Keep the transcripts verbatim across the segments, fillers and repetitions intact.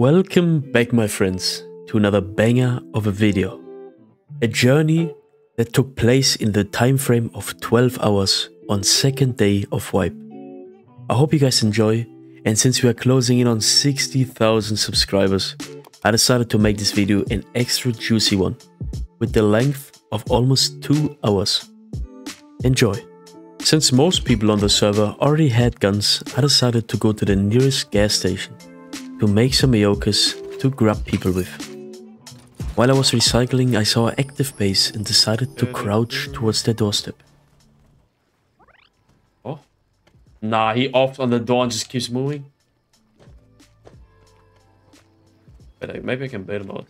Welcome back, my friends, to another banger of a video. A journey that took place in the time frame of twelve hours on second day of wipe. I hope you guys enjoy, and since we are closing in on sixty thousand subscribers, I decided to make this video an extra juicy one with the length of almost two hours. Enjoy. Since most people on the server already had guns, I decided to go to the nearest gas station to make some Aokas to grab people with. While I was recycling, I saw an active base and decided to crouch towards their doorstep. Oh? Nah, he offed on the door and just keeps moving. But I, maybe I can bait him out.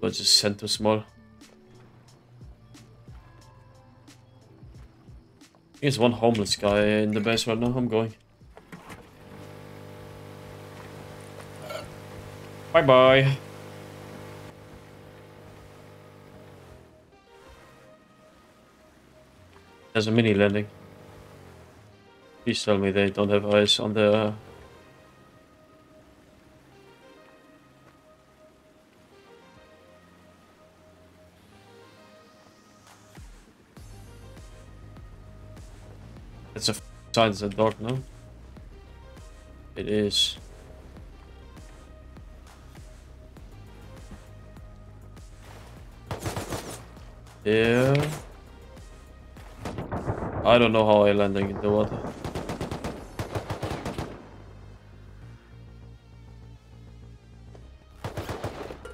Or just center small. There's one homeless guy in the base right now. I'm going. Bye bye. There's a mini landing. Please tell me they don't have eyes on the. It's a f signs and dog, no? It is. Yeah. I don't know how I landing in the water.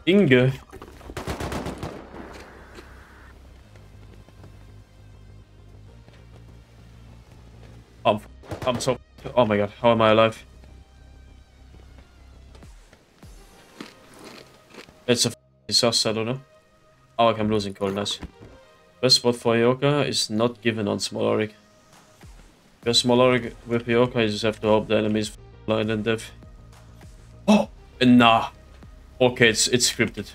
Inge. I'm, I'm so... Oh my god, how am I alive? It's a disaster, I don't know. Oh, okay, I'm losing cold, nice. Best spot for Aoka is not given on small auric. Because small auric with Aoka, you just have to hope the enemy is blind and deaf. Oh! Nah. Okay, it's, it's scripted.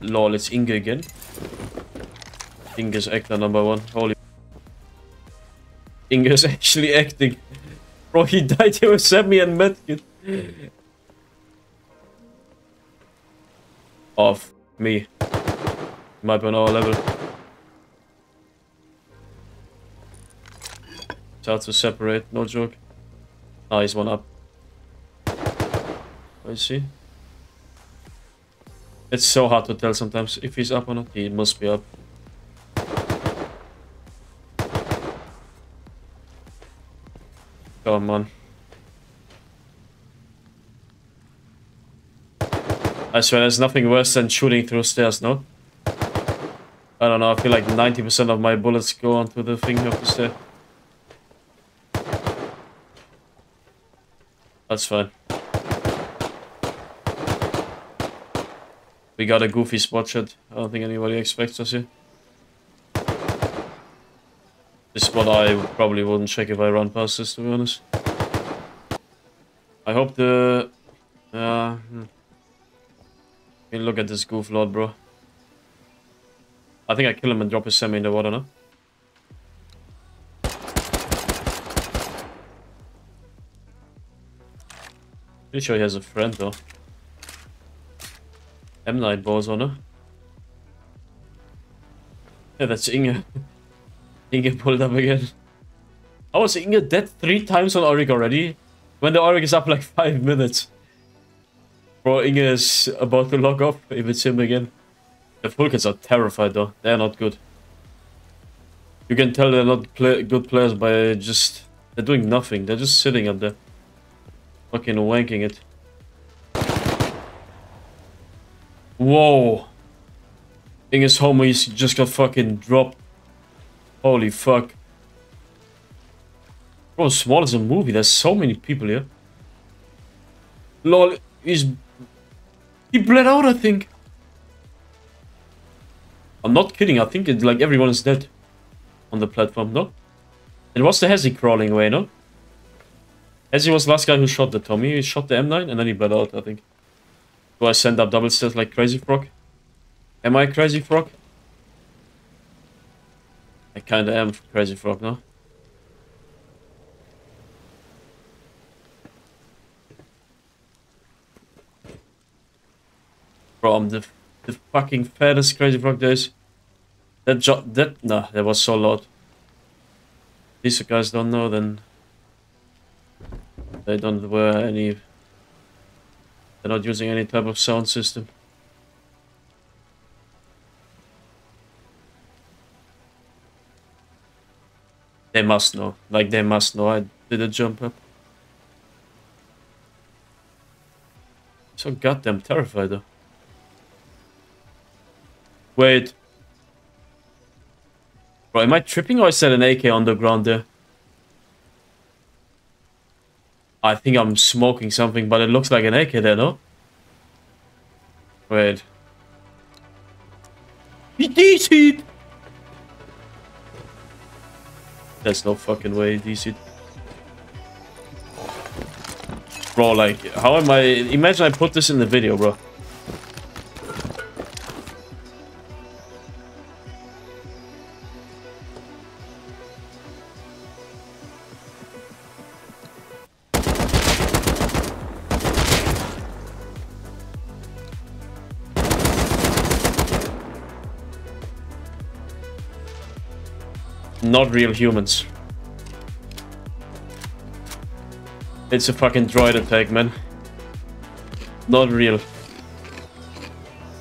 Lol, it's Inge again. Inge's actor number one, holy... Inge is actually acting. Bro, he died here with Sammy and Medkit. Oh, f me. Might be on our level. It's hard to separate, no joke. Ah, he's one up. I see. It's so hard to tell sometimes if he's up or not. He must be up. Come on. I swear there's nothing worse than shooting through stairs, no? I don't know, I feel like ninety percent of my bullets go onto the thing of the stair. That's fine. We got a goofy spot shot. I don't think anybody expects us here. This spot I probably wouldn't check if I run past this, to be honest. I hope the... Uh, hmm. I mean, look at this goof lord, bro. I think I kill him and drop his semi in the water, no? Pretty sure he has a friend, though. M. Night Bozo, no? Yeah, that's Inge. Inge pulled up again. How was Inge dead three times on Auric already? When the Auric is up like five minutes. Bro, Inge is about to lock up if it's him again. The Fulkins are terrified though. They're not good. You can tell they're not play good players by just... They're doing nothing. They're just sitting up there. Fucking wanking it. Whoa. Inge's homies just got fucking dropped. Holy fuck. Bro, small as a movie. There's so many people here. Lol, he's... He bled out, I think. I'm not kidding. I think it's like everyone is dead on the platform, no? And what's the Hezzy crawling away, no? Hezzy was the last guy who shot the Tommy. He shot the M nine and then he bled out, I think. Do I send up double steps like Crazy Frog? Am I Crazy Frog? I kinda am Crazy Frog now. from the the fucking fattest Crazy Frog days. That job that no, that was so loud. If these guys don't know, then they don't wear any. They're not using any type of sound system. They must know. Like they must know. I did a jump up. So goddamn terrified though. Wait. Bro, am I tripping or is that an A K on the ground there? I think I'm smoking something, but it looks like an A K there, no? Wait. He D C'd! There's no fucking way he D C'd. Bro, like, how am I... Imagine I put this in the video, bro. Not real humans. It's a fucking droid attack, man. Not real.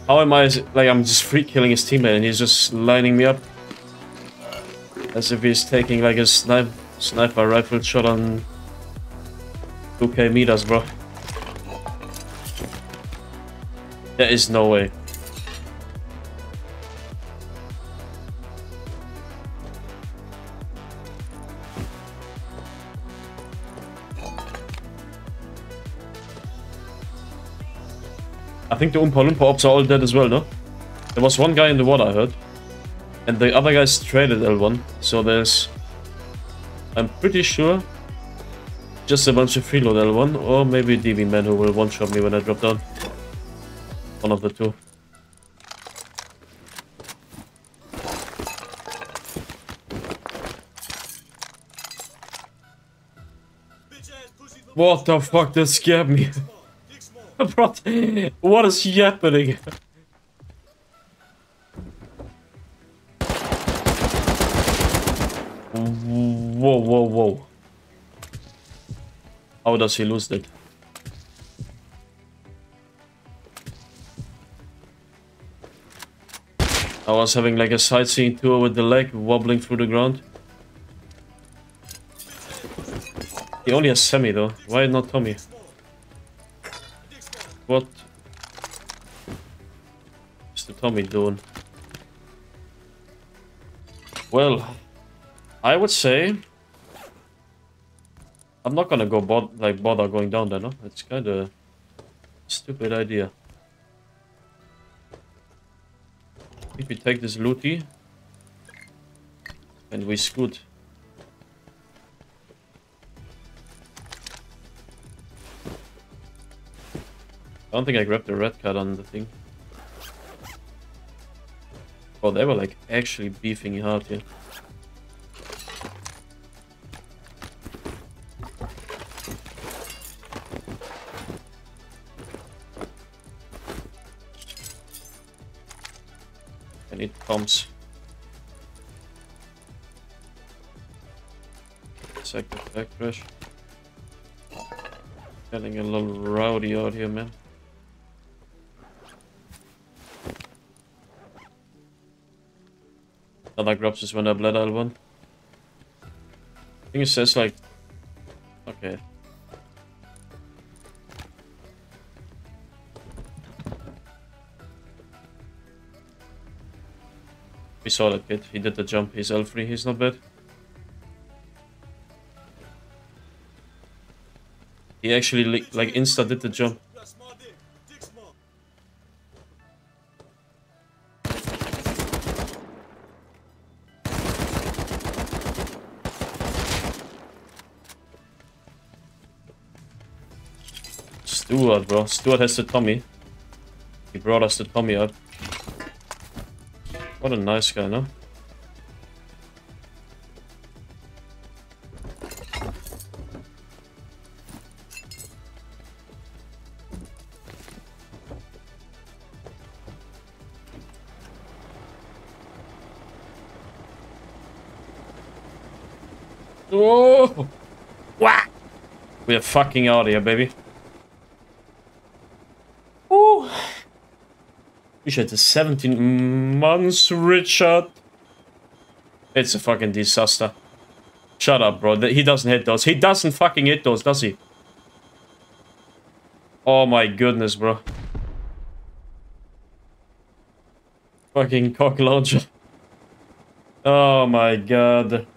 How am I? Like, I'm just free killing his teammate and he's just lining me up. As if he's taking like a snipe, sniper rifle shot on two K meters, bro. There is no way. I think the Oompa Loompa ops are all dead as well, no? There was one guy in the water, I heard. And the other guys traded L one. So there's... I'm pretty sure... just a bunch of freeload L one, or maybe D B man who will one-shot me when I drop down. One of the two. What the fuck, that scared me. Bro, what is happening? Whoa, whoa, whoa. How does he lose that? I was having like a sightseeing tour with the leg wobbling through the ground. He only has Sammy though. Why not Tommy? What is the Tommy doing? Well, I would say I'm not gonna go bod like bother going down there. No, it's kind of stupid idea. If we take this looty and we scoot. I don't think I grabbed the red card on the thing. Oh, they were like actually beefing hard here. I need pumps. Second backcrash. Getting a little rowdy out here, man. Another grabs is when I bled out one. I think it says like... okay. We saw that kid. He did the jump. He's L three. He's not bad. He actually li like insta did the jump. Stuart, bro. Stuart has the Tommy. He brought us the Tommy up. What a nice guy, no? Oh! Wah! We're fucking out here, baby. Ooh. Richard is seventeen months, Richard. It's a fucking disaster. Shut up, bro. He doesn't hit those. He doesn't fucking hit those, does he? Oh my goodness, bro. Fucking cock launcher. Oh my god.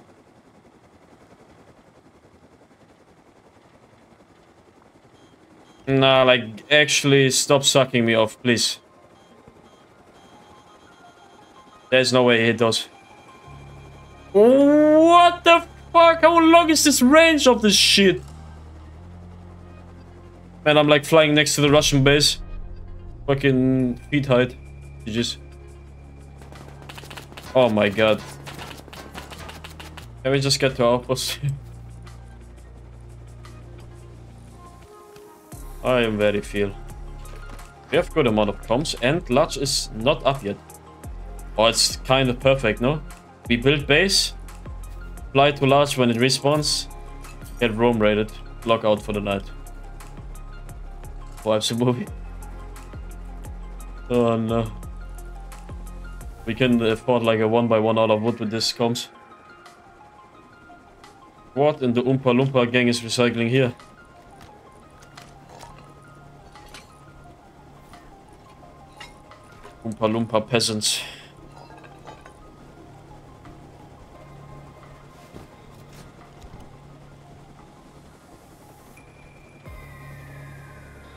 Nah, like, actually, stop sucking me off, please. There's no way he hit those. What the fuck? How long is this range of this shit? Man, I'm like flying next to the Russian base. Fucking feet height. You just... Oh my god. Can we just get to our outpost? I am very feal. We have good amount of comms and large is not up yet. Oh, it's kind of perfect, no? We build base, fly to large when it respawns, get roam raided, lock out for the night. Wipes a movie. Oh no. We can afford like a one by one out of wood with this comms. What in the Oompa Loompa gang is recycling here? Oompa Loompa peasants.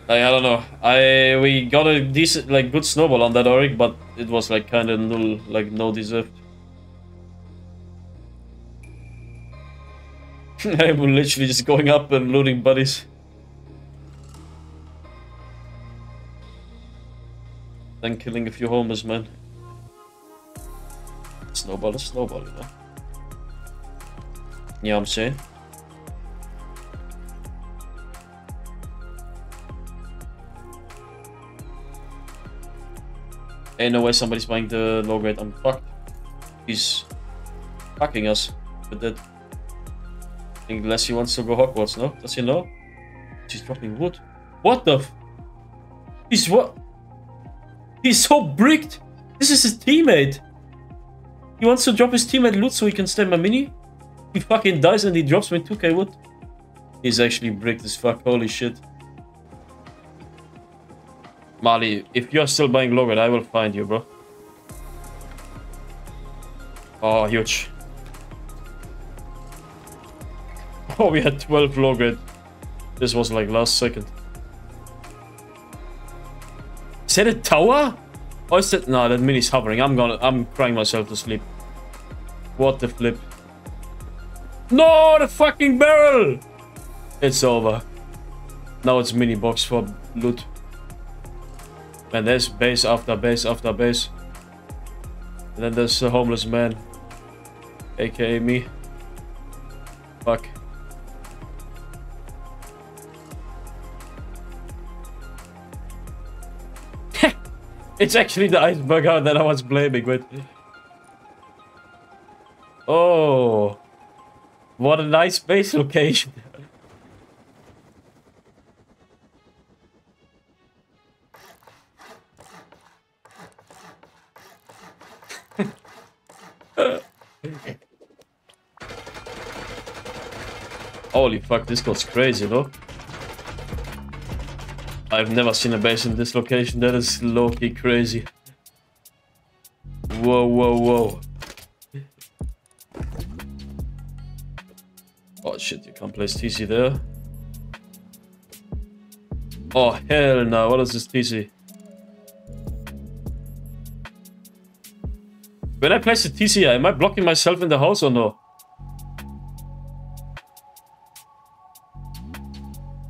Like, I don't know. I we got a decent, like, good snowball on that Auric, but it was like kind of null, like no deserved. I'm literally just going up and looting buddies. Then killing a few homers, man. Snowball is snowball, you know. You know what I'm saying? Ain't no way somebody's buying the low grade. I'm fucked. He's fucking us with that. I think Leslie wants to go Hogwarts, no? Does he know? She's dropping wood. What the f? He's what? He's so bricked. This is his teammate. He wants to drop his teammate loot so he can steal my mini. He fucking dies and he drops me two K wood. He's actually bricked as fuck. Holy shit. Mali, if you're still buying Logan, I will find you, bro. Oh, huge. Oh, we had twelve Logan. This was like last second. Is that a tower? Oh, is that... No, that mini's hovering. I'm gonna... I'm crying myself to sleep. What the flip. No, the fucking barrel! It's over. Now it's mini box for loot. Man, there's base after base after base. And then there's a homeless man. A K A me. Fuck. It's actually the iceberg out that I was blaming with. Oh. What a nice base location. Holy fuck, this goes crazy, though. I've never seen a base in this location. That is low-key crazy. Whoa, whoa, whoa. Oh shit, you can't place T C there. Oh hell no, what is this T C? When I place the T C, am I blocking myself in the house or no?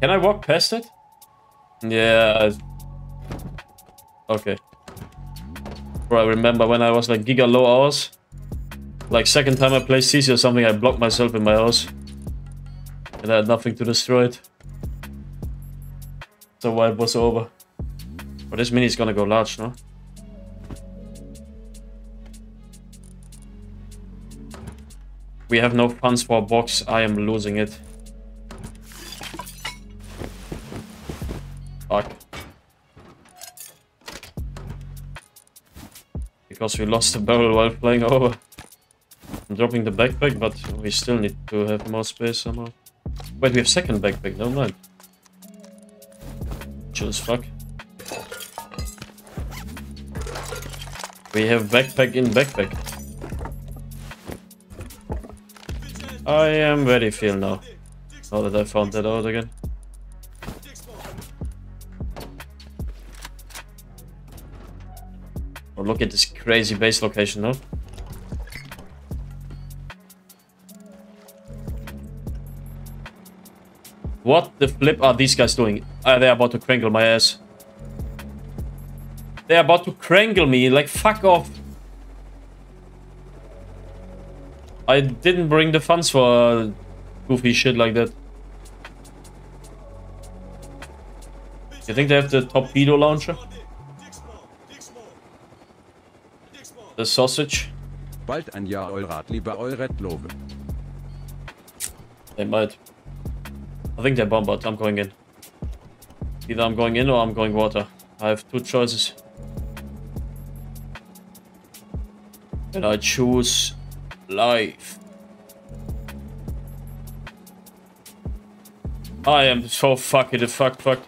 Can I walk past it? Yeah. Okay. Bro, I remember when I was like giga low hours. Like second time I played C C or something, I blocked myself in my house. And I had nothing to destroy it. So while it was over. But this mini is gonna go large, no? We have no funds for a box. I am losing it. Fuck. Because we lost the barrel while flying over. I'm dropping the backpack, but we still need to have more space somehow. Wait, we have second backpack, don't mind. Chill as fuck. We have backpack in backpack. I am very feel now. Now that I found that out again. Oh, look at this crazy base location now. What the flip are these guys doing? Uh, they're about to crangle my ass. They're about to crangle me, like fuck off. I didn't bring the funds for uh, goofy shit like that. You think they have the torpedo launcher? The sausage? Bald ein Jahr Eurat, lieber Euret Lobe. They might. I think they're bombed. I'm going in. Either I'm going in or I'm going water. I have two choices. And I choose life. I am so fucking fuck fuck.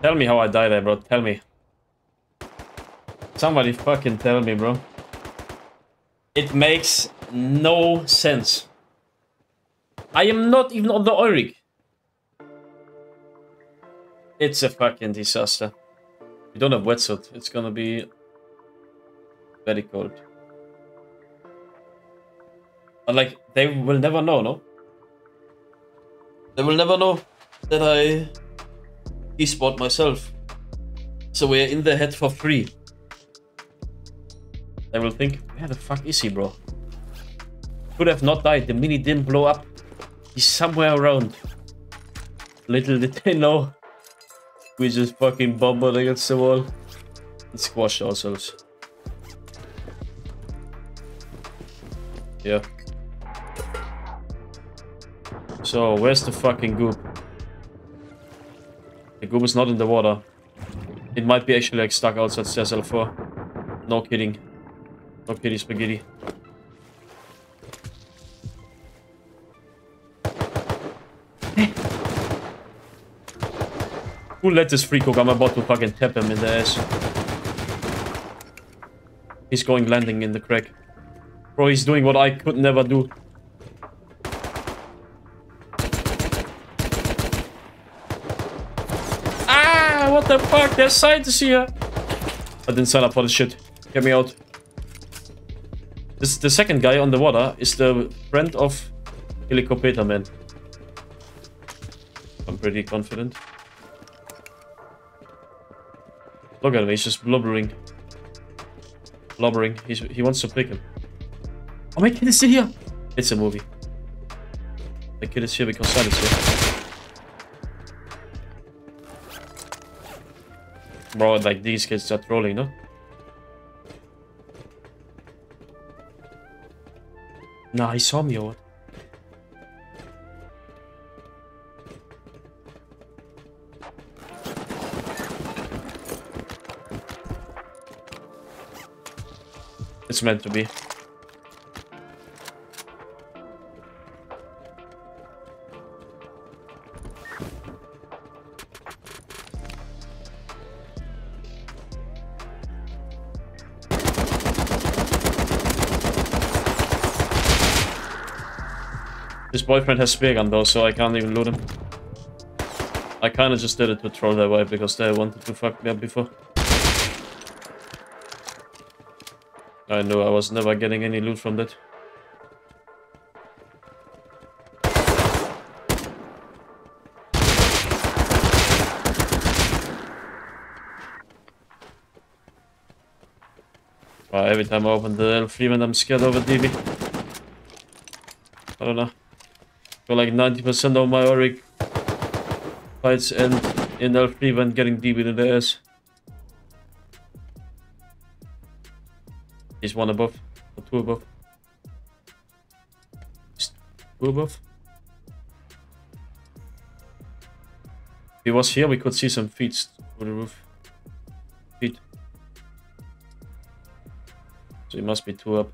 Tell me how I die there, bro. Tell me. Somebody fucking tell me, bro. It makes no sense. I am not even on the Eurig. It's a fucking disaster. We don't have wetsuit. It's gonna be very cold. But like, they will never know, no? They will never know that I e-sport myself. So we're in the head for free. They will think, where the fuck is he, bro? Could have not died. The mini didn't blow up. He's somewhere around. Little did they know. We just fucking bombed against the wall and squashed ourselves. Yeah. So, where's the fucking goop? The goop is not in the water. It might be actually like stuck outside stairs L four. No kidding. No kitty spaghetti. Who let this free cook? I'm about to fucking tap him in the ass. He's going landing in the crack. Bro, he's doing what I could never do. Ah, what the fuck? Their side is here. I didn't sign up for this shit. Get me out. This, the second guy on the water is the friend of Helicopter Man. I'm pretty confident. Look at him, he's just blubbering. Blubbering. He's, he wants to pick him. Oh, my kid is still here! It's a movie. The kid is here because Sam is here. Bro, like these kids are trolling, no? Nah, he saw me or what? It's meant to be. His boyfriend has spear gun though, so I can't even loot him. I kinda just did it to troll their way because they wanted to fuck me up before. I knew I was never getting any loot from that. Wow, every time I open the L three when I'm scared of a D B. I don't know. So like ninety percent of my Eurig fights end in L three when getting D B'd in the ass. There's one above. Or two above. Just two above. If he was here, we could see some feet through the roof. Feet. So he must be two up.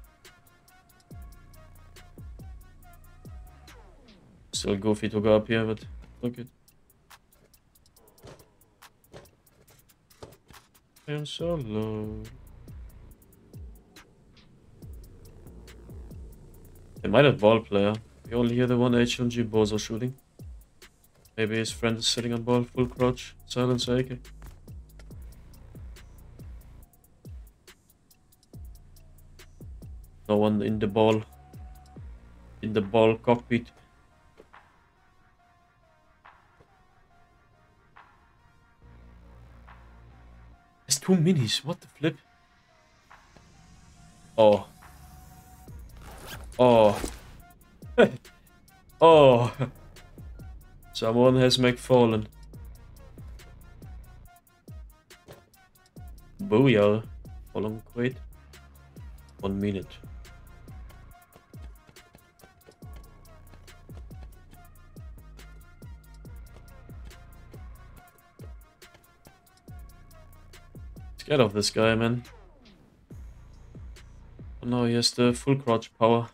Still goofy to go up here, but look it. I'm so low. They might have ball player. We only hear the one H L G Bozo shooting. Maybe his friend is sitting on ball, full crouch, silence A K. No one in the ball. In the ball cockpit. It's two minis, what the flip? Oh. Oh. Oh. Someone has McFallen. Booyah. How long wait? One minute. Scared of this guy, man. Oh no, he has the full crouch power.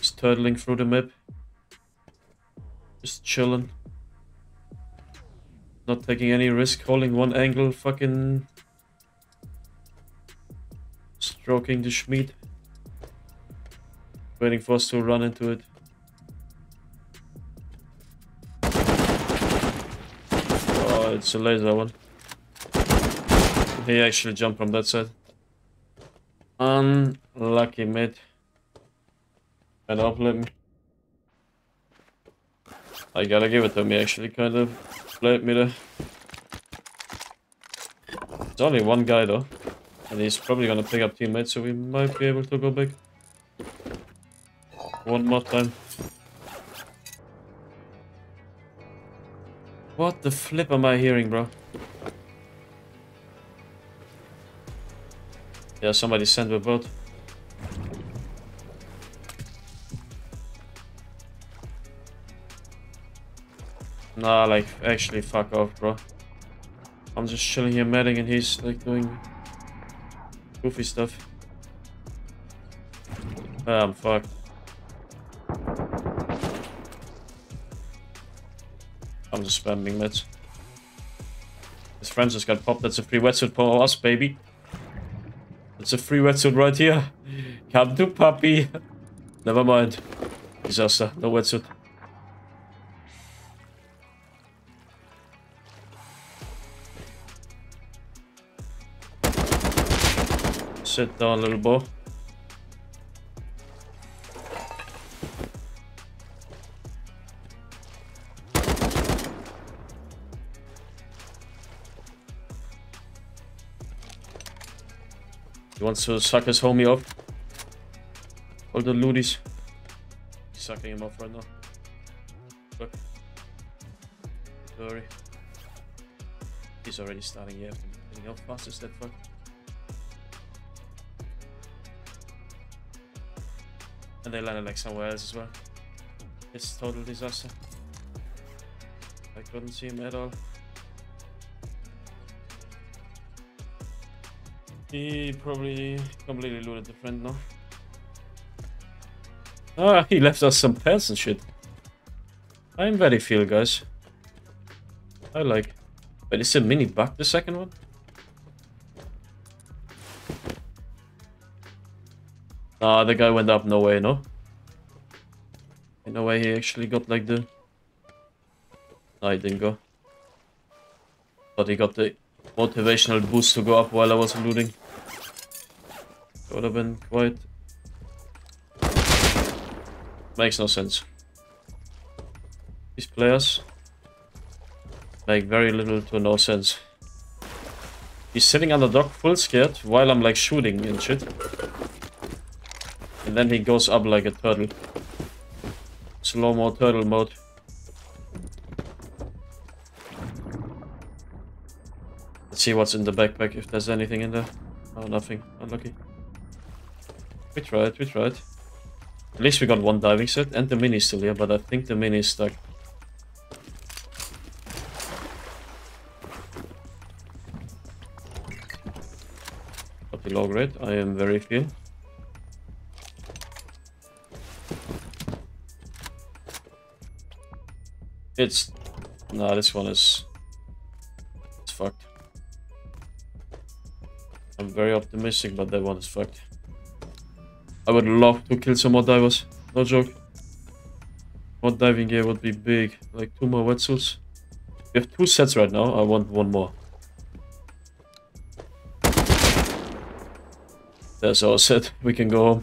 Just turtling through the map. Just chilling. Not taking any risk, holding one angle, fucking stroking the Schmied. Waiting for us to run into it. Oh, it's a laser one. He actually jumped from that side. Unlucky, mate. I don't blame him. I gotta give it to him. He actually kind of played me there. There's only one guy though. And he's probably gonna pick up teammates, so we might be able to go back. One more time. What the flip am I hearing, bro? Yeah, somebody sent a boat. Nah, like, actually, fuck off, bro. I'm just chilling here, matting, and he's, like, doing goofy stuff. Ah, I'm fucked. I'm just spamming meds. His friends just got popped. That's a free wetsuit for us, baby. It's a free wetsuit right here. Come to puppy. Never mind. Disaster. No wetsuit. Sit down, little boy. He wants to suck his homie off. All the looties. He's sucking him off right now. Look. Sorry. He's already starting here. How fast is that fuck? And they landed like somewhere else as well. It's total disaster. I couldn't see him at all. He probably completely looted the friend now. Ah, he left us some pants and shit. I'm very feel, guys. I like. But is a mini bug the second one? Nah, the guy went up. No way, no. In no way, he actually got like the. Nah, he didn't go. But he got the motivational boost to go up while I was looting. Would have been quite. Makes no sense. These players make very little to no sense. He's sitting on the dock full scared while I'm like shooting and shit. And then he goes up like a turtle. Slow-mo turtle mode. It's Let's see what's in the backpack, if there's anything in there. Oh, nothing. Unlucky. We tried, we tried. At least we got one diving set, and the mini is still here, but I think the mini is stuck. Got the low grade, I am very clean. It's... Nah, this one is... It's fucked. I'm very optimistic, but that one is fucked. I would love to kill some more divers. No joke. One diving gear would be big. Like two more wetsuits. We have two sets right now. I want one more. There's our set. We can go home.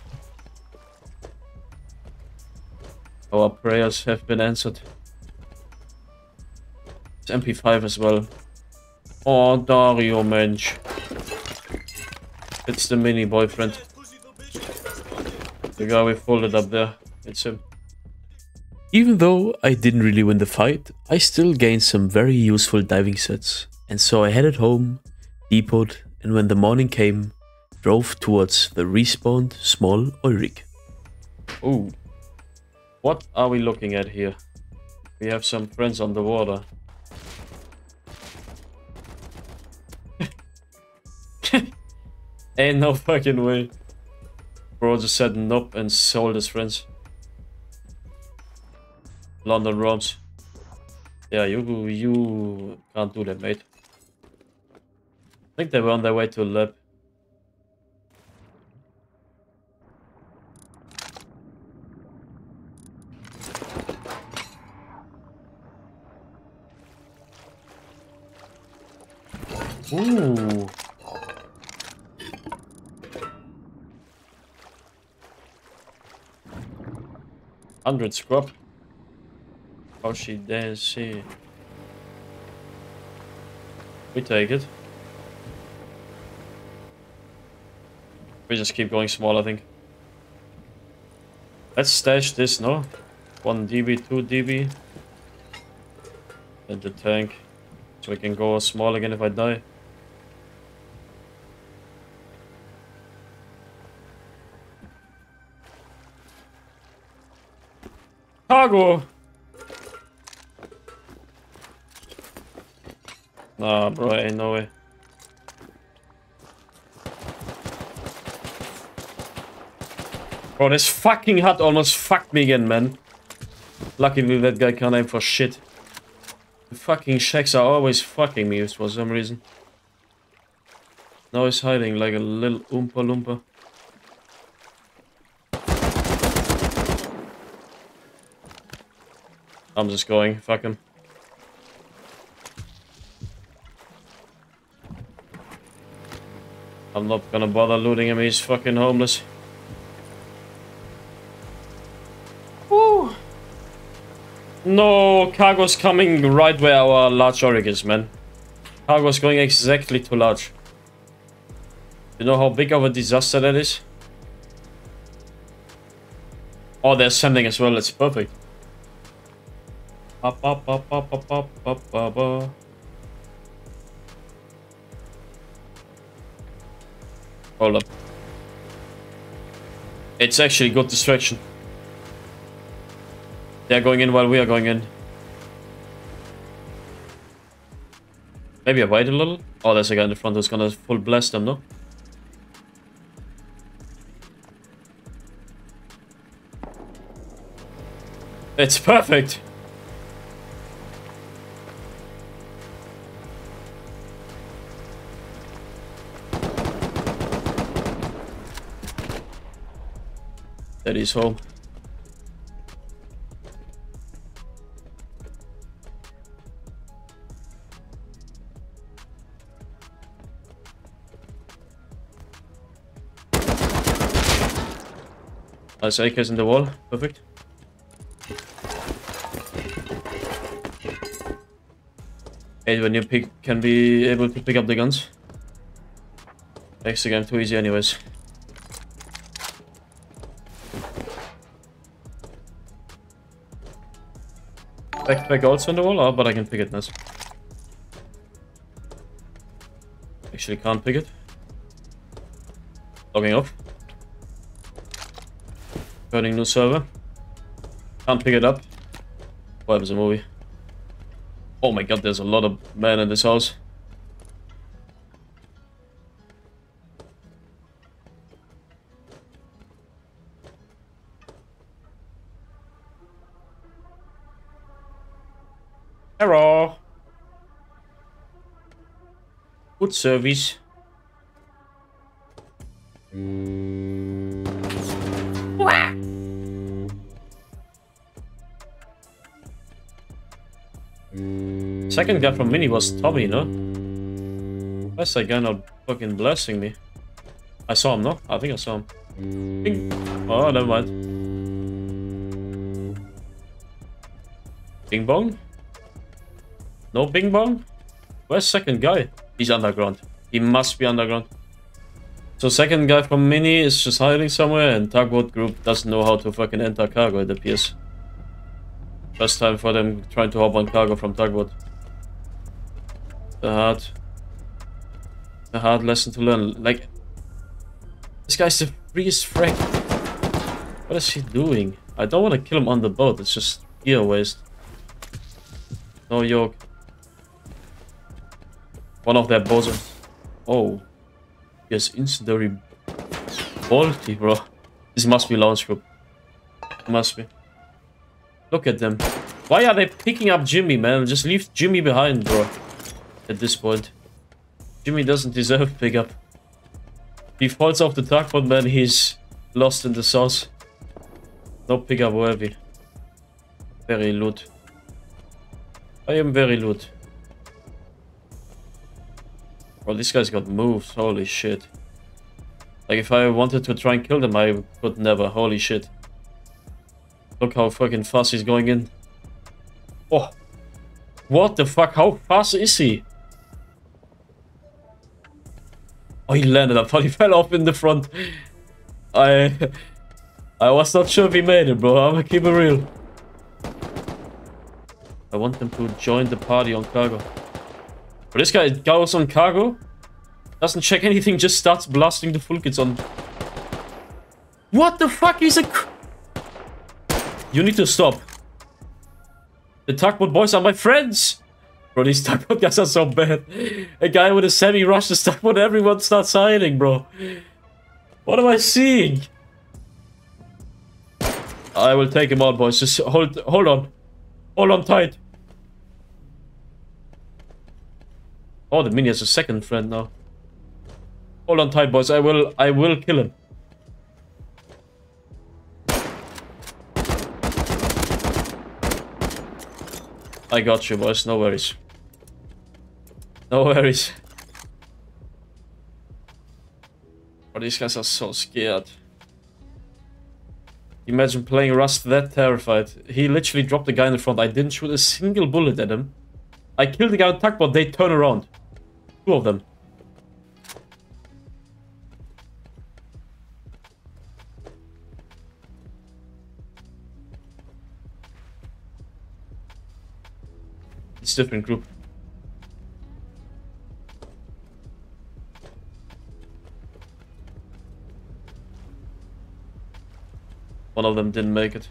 Our prayers have been answered. It's M P five as well. Oh, Dario, mensch. It's the mini boyfriend. The guy we folded up there, it's him. Even though I didn't really win the fight, I still gained some very useful diving sets. And so I headed home, depoted, and when the morning came, drove towards the respawned small oil rig. Ooh. What are we looking at here? We have some friends on the water. Ain't no fucking way. Bro just said nope and sold his friends. London roams. Yeah, you you can't do that, mate. I think they were on their way to a lab. Ooh. one hundred scrub. How she dancing. We take it. We just keep going small, I think. Let's stash this, no? one D B, two D B. And the tank. So we can go small again if I die. Cargo! Nah, bro, ain't no way. Bro, this fucking hut almost fucked me again, man. Luckily, that guy can't aim for shit. The fucking shacks are always fucking me for some reason. Now he's hiding like a little Oompa Loompa. I'm just going, fuck him. I'm not gonna bother looting him, he's fucking homeless. Woo! No, cargo's coming right where our large oil rig is, man. Cargo's going exactly to large. You know how big of a disaster that is? Oh, they're sending as well, it's perfect. Up, up, up, up, up, up, up, up, up. Hold up. It's actually good distraction. They're going in while we are going in. Maybe I wait a little. Oh, there's a guy in the front who's gonna full blast them, no? It's perfect! That is home. Nice A Ks in the wall. Perfect. Hey, when you pick, can be able to pick up the guns. Makes the game too easy anyways. Backpack also in the wall, oh, but I can pick it, nice. actually can't pick it. Logging off. Burning new server. Can't pick it up. Whatever's a movie. Oh my god, there's a lot of men in this house. Hello. Good service. Wah! Second guy from Mini was Tommy, no? Why's that guy not fucking blasting me? I saw him, no? I think I saw him. I think... Oh, never mind. Bing bong? No bing bong? Where's second guy? He's underground. He must be underground. So second guy from Mini is just hiding somewhere, and Tugboat Group doesn't know how to fucking enter cargo, it appears. First time for them trying to hop on cargo from Tugboat. The hard, the hard lesson to learn. Like, this guy's the freest frack. What is he doing? I don't want to kill him on the boat. It's just gear waste. No yoke. One of their bosses. Oh, yes, incendiary quality, bro. This must be launch group. It must be. Look at them. Why are they picking up Jimmy, man? Just leave Jimmy behind, bro. At this point. Jimmy doesn't deserve pickup. He falls off the tugboat, man. He's lost in the sauce. No pickup worthy. Very loot. I am very loot. Well, these guys got moves. Holy shit. Like, if I wanted to try and kill them, I could never. Holy shit. Look how fucking fast he's going in. Oh. What the fuck? How fast is he? Oh, he landed. I thought he fell off in the front. I... I was not sure if he made it, bro. I'm gonna keep it real. I want them to join the party on cargo. But this guy goes on cargo. Doesn't check anything. Just starts blasting the full kits on... What the fuck? He's a... You need to stop. The tugboat boys are my friends. Bro, these tugboat guys are so bad. A guy with a semi rush the tugboat, everyone starts hiding, bro. What am I seeing? I will take him out, boys. Just hold, hold on. Hold on tight. Oh, the Mini has a second friend now. Hold on tight, boys. I will, I will kill him. I got you, boys. No worries. No worries. But these guys are so scared. Imagine playing Rust that terrified. He literally dropped the guy in the front. I didn't shoot a single bullet at him. I killed the guy on tugboat. They turn around. Two of them. It's a different group. One of them didn't make it.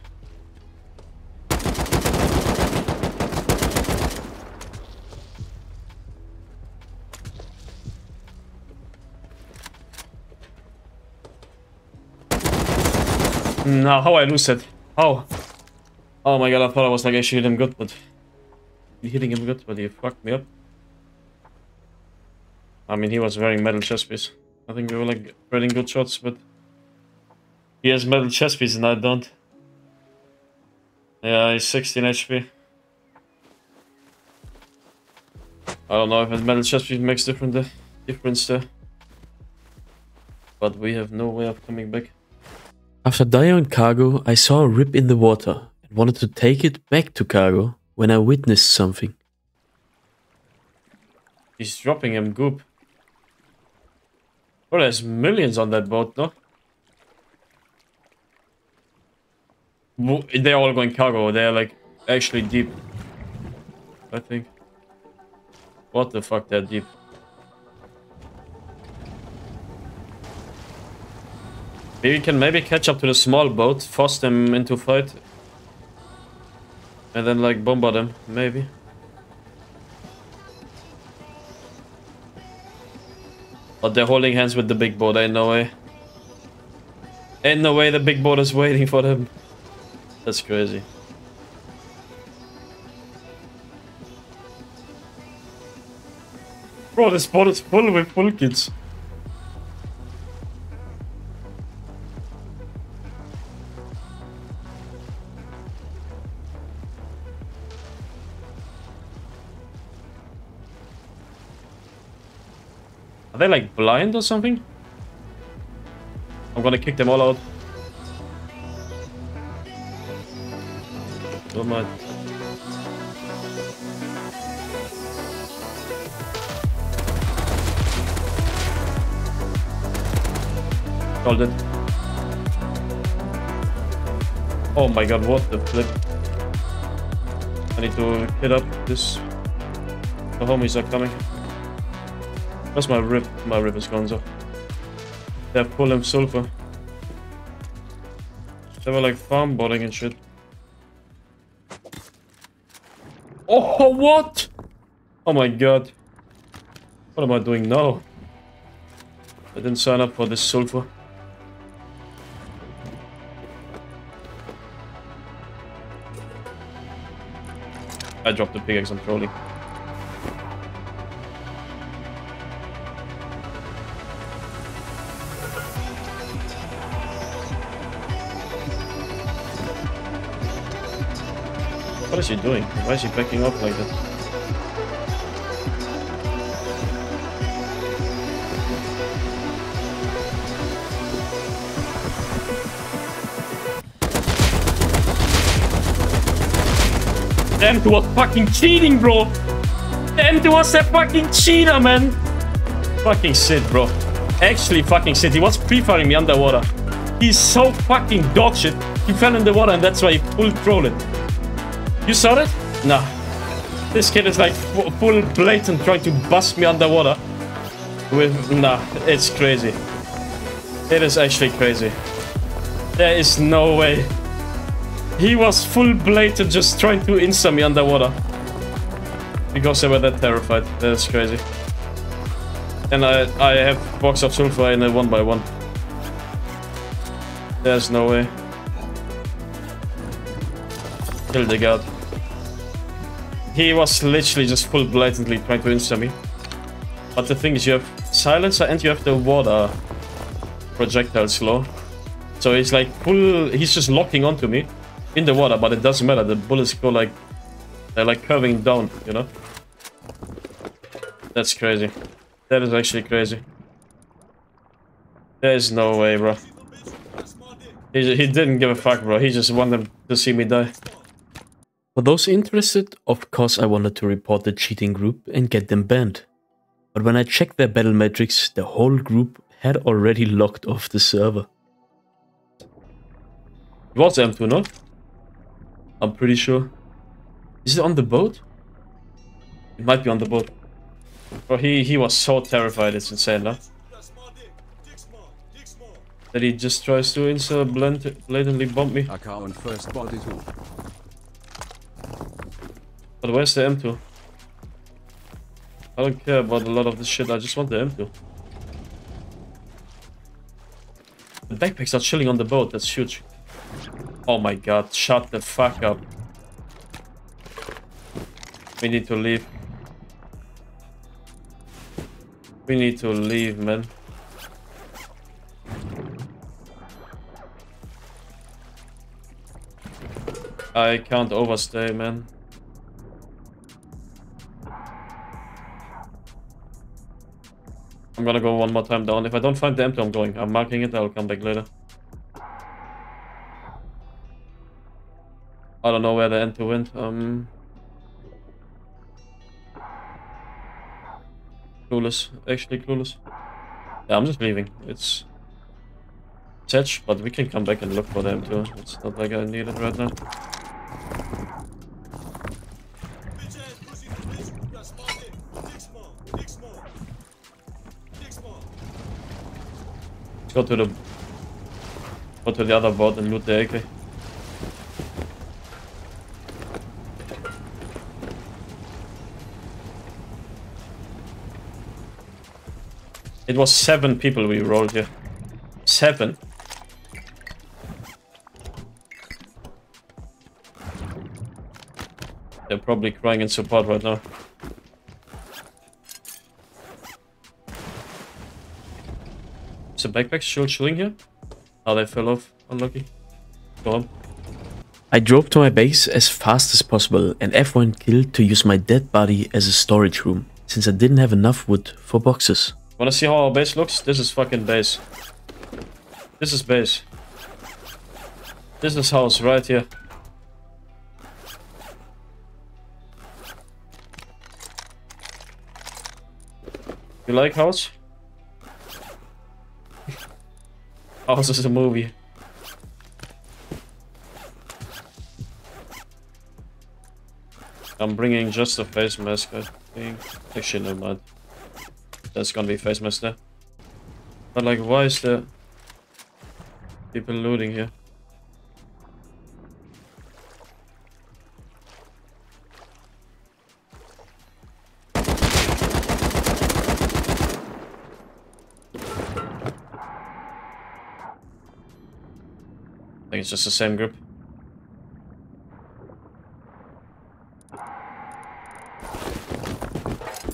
Now, how I lose it? How? Oh my god, I thought I was like actually hitting him good, but... Hitting him good, but he fucked me up. I mean, he was wearing metal chest piece. I think we were like trading good shots, but... He has metal chest piece and I don't. Yeah, he's sixteen H P. I don't know if his metal chest piece makes different uh, difference there. But we have no way of coming back. After dying on cargo, I saw a rip in the water and wanted to take it back to cargo when I witnessed something. He's dropping him goop. Well, there's millions on that boat, no? They're all going cargo. They're like actually deep, I think. What the fuck, they're deep. We can maybe catch up to the small boat, force them into fight, and then like bombard them, maybe. But they're holding hands with the big boat, ain't no way. Ain't no way the big boat is waiting for them. That's crazy. Bro, this boat is full with full kids. Are they like blind or something? I'm gonna kick them all out. Oh my. Called it. Oh my god, what the flip. I need to hit up this. The homies are coming. That's my rib. My rib is gone, so they're pulling sulfur. They were like farm boarding and shit. Oh, what? Oh my god. What am I doing now? I didn't sign up for this sulfur. I dropped the pickaxe, I'm trolling. What is she doing? Why is she backing up like that? Damn, he was fucking cheating, bro! Damn, he was a fucking cheater, man! Fucking shit, bro. Actually fucking shit. He was pre-firing me underwater. He's so fucking dog shit. He fell in the water and that's why he full trolled it. You saw it? Nah. This kid is like full blatant trying to bust me underwater. With nah, it's crazy. It is actually crazy. There is no way. He was full blatant just trying to insta me underwater. Because they were that terrified. That is crazy. And I, I have box of sulfur in a one by one. There's no way. Kill the guard. He was literally just full blatantly trying to insta me. But the thing is, you have silencer and you have the water projectile slow. So he's like full, he's just locking onto me in the water, but it doesn't matter. The bullets go like, they're like curving down, you know? That's crazy. That is actually crazy. There's no way, bro. He, he didn't give a fuck, bro. He just wanted to see me die. For those interested, of course I wanted to report the cheating group and get them banned. But when I checked their battle matrix, the whole group had already logged off the server. It was M two, no? I'm pretty sure. Is it on the boat? It might be on the boat. Bro, he, he was so terrified, it's insane, huh? That he just tries to insert blatantly bomb me. I can't first body too. But where's the M two? I don't care about a lot of this shit, I just want the M two. The backpacks are chilling on the boat, that's huge. Oh my god, shut the fuck up. We need to leave. We need to leave, man. I can't overstay, man. I'm gonna go one more time down. If I don't find the M two, I'm going. I'm marking it. I'll come back later. I don't know where the M two went. Um, clueless. Actually clueless. Yeah, I'm just leaving. It's touch, but we can come back and look for the M two. It's not like I need it right now. Go to the Go to the other boat and loot the A K. It was seven people we rolled here. Seven. They're probably crying in support right now. Is the backpack still shooting here? Oh, they fell off. Unlucky. Go on. I drove to my base as fast as possible and everyone killed to use my dead body as a storage room, since I didn't have enough wood for boxes. Wanna see how our base looks? This is fucking base. This is base. This is house right here. You like house? House is a movie. I'm bringing just a face mask, I think. Actually, never mind. That's gonna be face mask there. But like, why is there people looting here? I think it's just the same group.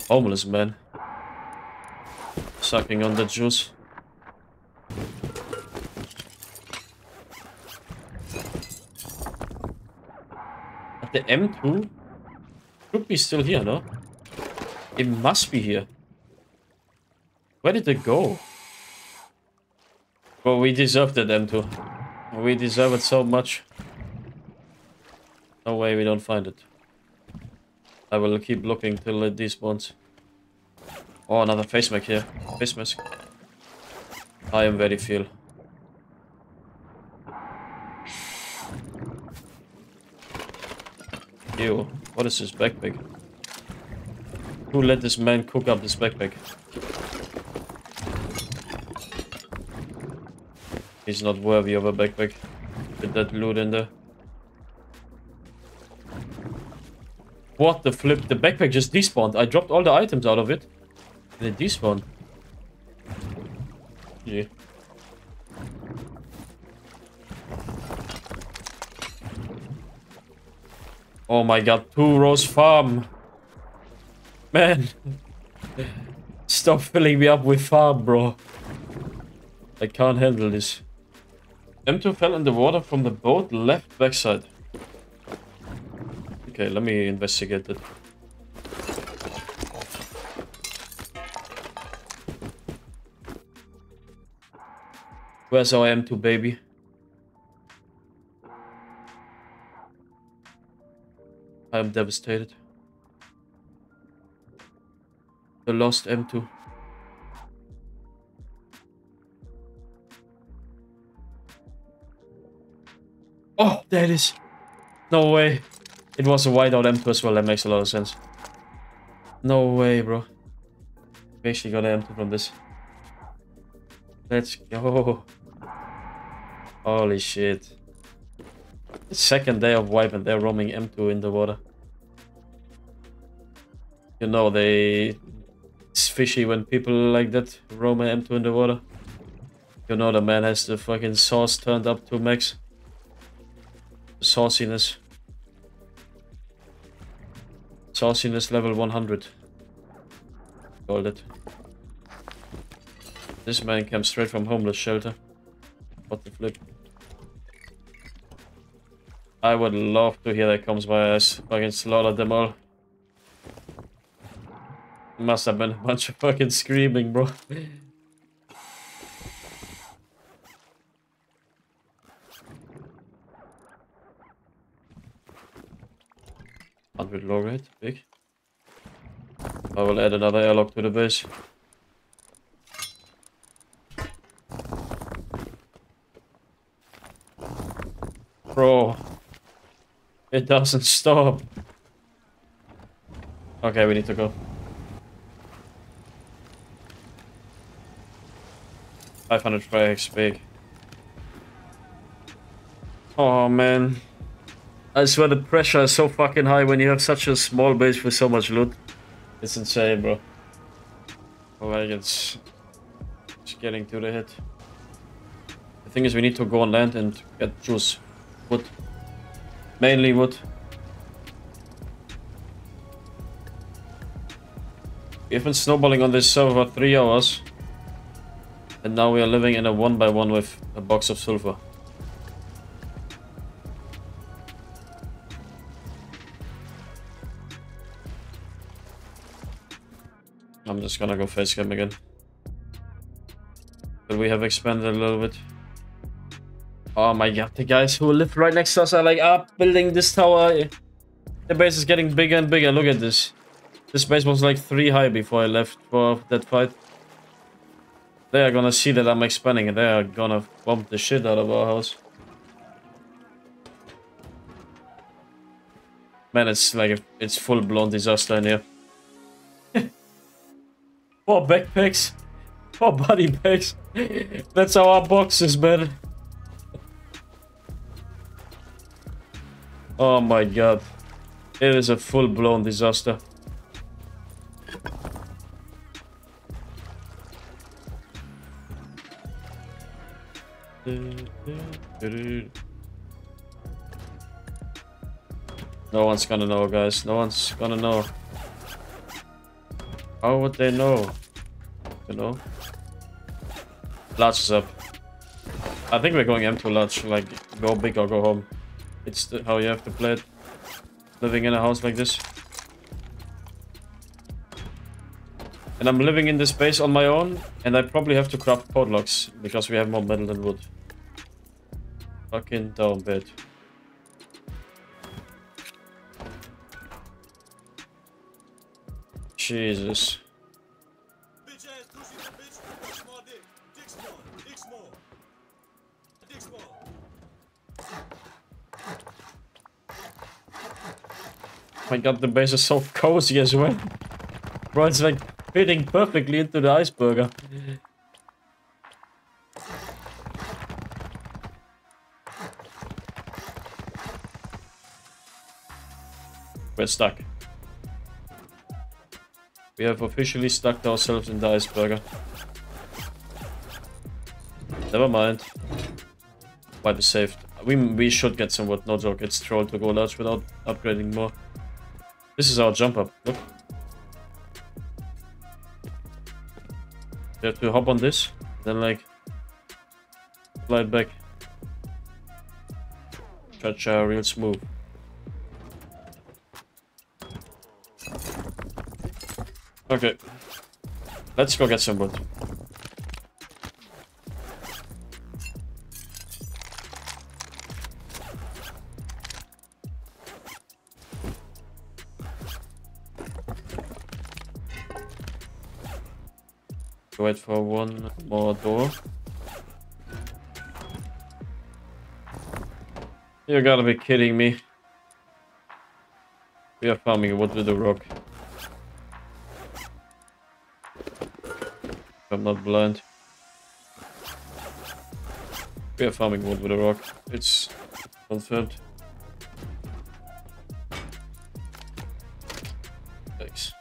Homeless man. Sucking on the juice. But the M two could be still here, no? It must be here. Where did it go? Well, we deserve that M two. We deserve it so much. No way we don't find it. I will keep looking till it despawns. Oh, another face mask here. Face mask. I am very feeble. Ew. What is this backpack? Who let this man cook up this backpack? He's not worthy of a backpack. Get that loot in there. What the flip? The backpack just despawned. I dropped all the items out of it. Did this one? Yeah. Oh my god, two rows farm. Man. Stop filling me up with farm, bro. I can't handle this. M two fell in the water from the boat, left backside. Okay, let me investigate that. Where's our M two, baby? I am devastated. The lost M two. Oh, there it is. No way. It was a whiteout M two as well. That makes a lot of sense. No way, bro. We actually got an M two from this. Let's go. Holy shit. The second day of wipe and they're roaming M two in the water. You know, they... It's fishy when people like that roam M two in the water. You know, the man has the fucking sauce turned up to max. The sauciness. Sauciness level one hundred. Called it. This man came straight from homeless shelter. What the flip. I would love to hear that comes by us. Fucking slaughter them all. Must have been a bunch of fucking screaming, bro. one hundred log rate, big. I will add another airlock to the base. Bro, it doesn't stop. Okay, we need to go. five hundred frags, big. Oh man, I swear the pressure is so fucking high when you have such a small base with so much loot. It's insane, bro. Like it's, it's getting to the hit. The thing is, we need to go on land and get juice, wood, mainly wood. We've been snowballing on this server for three hours, and now we are living in a one by one with a box of silver. I'm just gonna go face cam again. But we have expanded a little bit. Oh my god, the guys who live right next to us are like, ah, building this tower. The base is getting bigger and bigger. Look at this. This base was like three high before I left for that fight. They are gonna see that I'm expanding and they are gonna bump the shit out of our house. Man, it's like a, it's full blown disaster in here. Four backpacks, four body bags. That's how our boxes, man. Oh my god. It is a full-blown disaster. No one's gonna know, guys. No one's gonna know. How would they know? You know? Large is up. I think we're going M two large, like go big or go home. It's the, how you have to play it. Living in a house like this. And I'm living in this base on my own, and I probably have to craft podlocks because we have more metal than wood. Fucking down bad. Jesus. My god, the base is so cozy as well. Bro, it's like fitting perfectly into the iceberg. We're stuck. We have officially stuck ourselves in the iceberg. Never mind. Wipe is saved. We, we should get some wood, no joke. It's troll to go large without upgrading more. This is our jump up. Look. We have to hop on this, then like fly back. Cha-cha, real smooth. Okay, let's go get some wood. Wait for one more door. You gotta be kidding me. We are farming wood with a rock. I'm not blind. We are farming wood with a rock. It's confirmed. Thanks.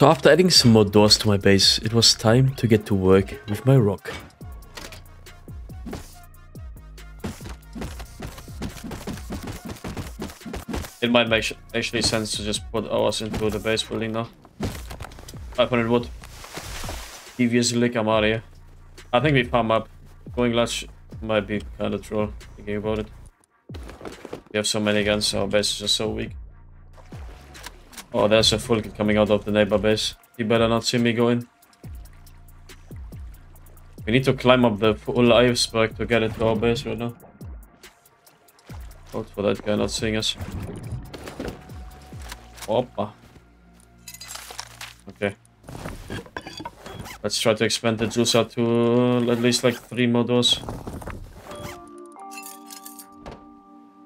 So after adding some more doors to my base, it was time to get to work with my rock. It might make actually sense to just put ours into the base building now. five hundred wood. Devious lick, I'm out of here. I think we farm up. Going large might be kind of troll, thinking about it. We have so many guns, our base is just so weak. Oh, there's a Fulkin coming out of the neighbor base. He better not see me go in. We need to climb up the full iceberg to get into our base right now. Out for that guy not seeing us. Opa. Okay. Let's try to expand the juice out to at least like three more doors.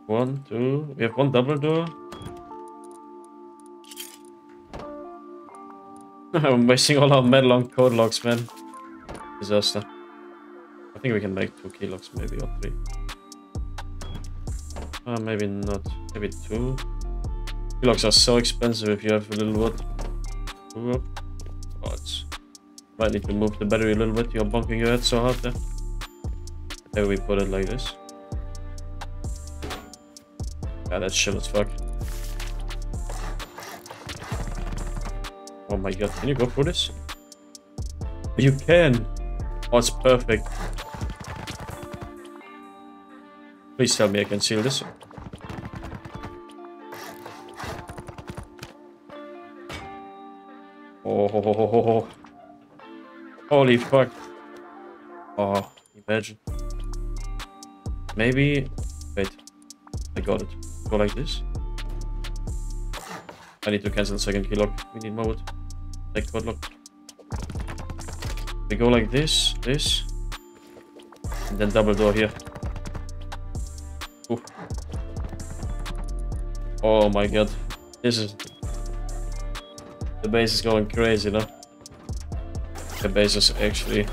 One, two. We have one double door. I'm wasting all our metal on code logs, man. Disaster. I think we can make two keylogs maybe, or three. Uh, maybe not. Maybe two. Keylocks are so expensive if you have a little wood. Ooh. But might need to move the battery a little bit. You're bumping your head so hard there. There we put it like this. Yeah, that's shit as fuck. Oh my god, can you go through this? You can! Oh, it's perfect. Please tell me I can seal this. Oh, ho, ho, ho, ho, ho. Holy fuck. Oh, imagine. Maybe... Wait. I got it. Go like this. I need to cancel the second key lock. We need more wood. Take code lock. We go like this, this, and then double door here. Ooh. Oh my god. This is... The base is going crazy now. The base is actually...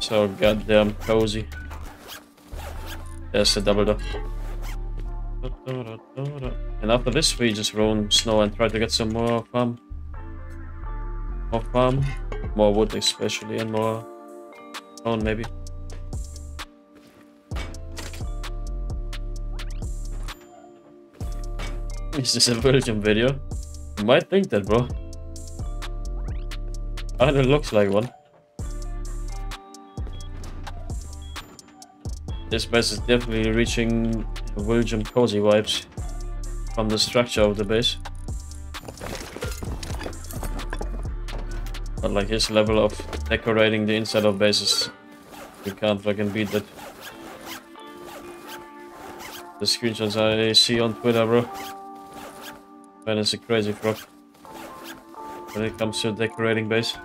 so goddamn cozy. There's the double door. And after this, we just roam snow and try to get some more farm. More farm. More wood, especially, and more stone, maybe. Is this a Belgium video? You might think that, bro. And it looks like one. This base is definitely reaching Belgium cozy vibes from the structure of the base. But like his level of decorating the inside of bases, you can't fucking beat that. The screenshots I see on Twitter, bro. Man, it's a crazy frog when it comes to decorating base.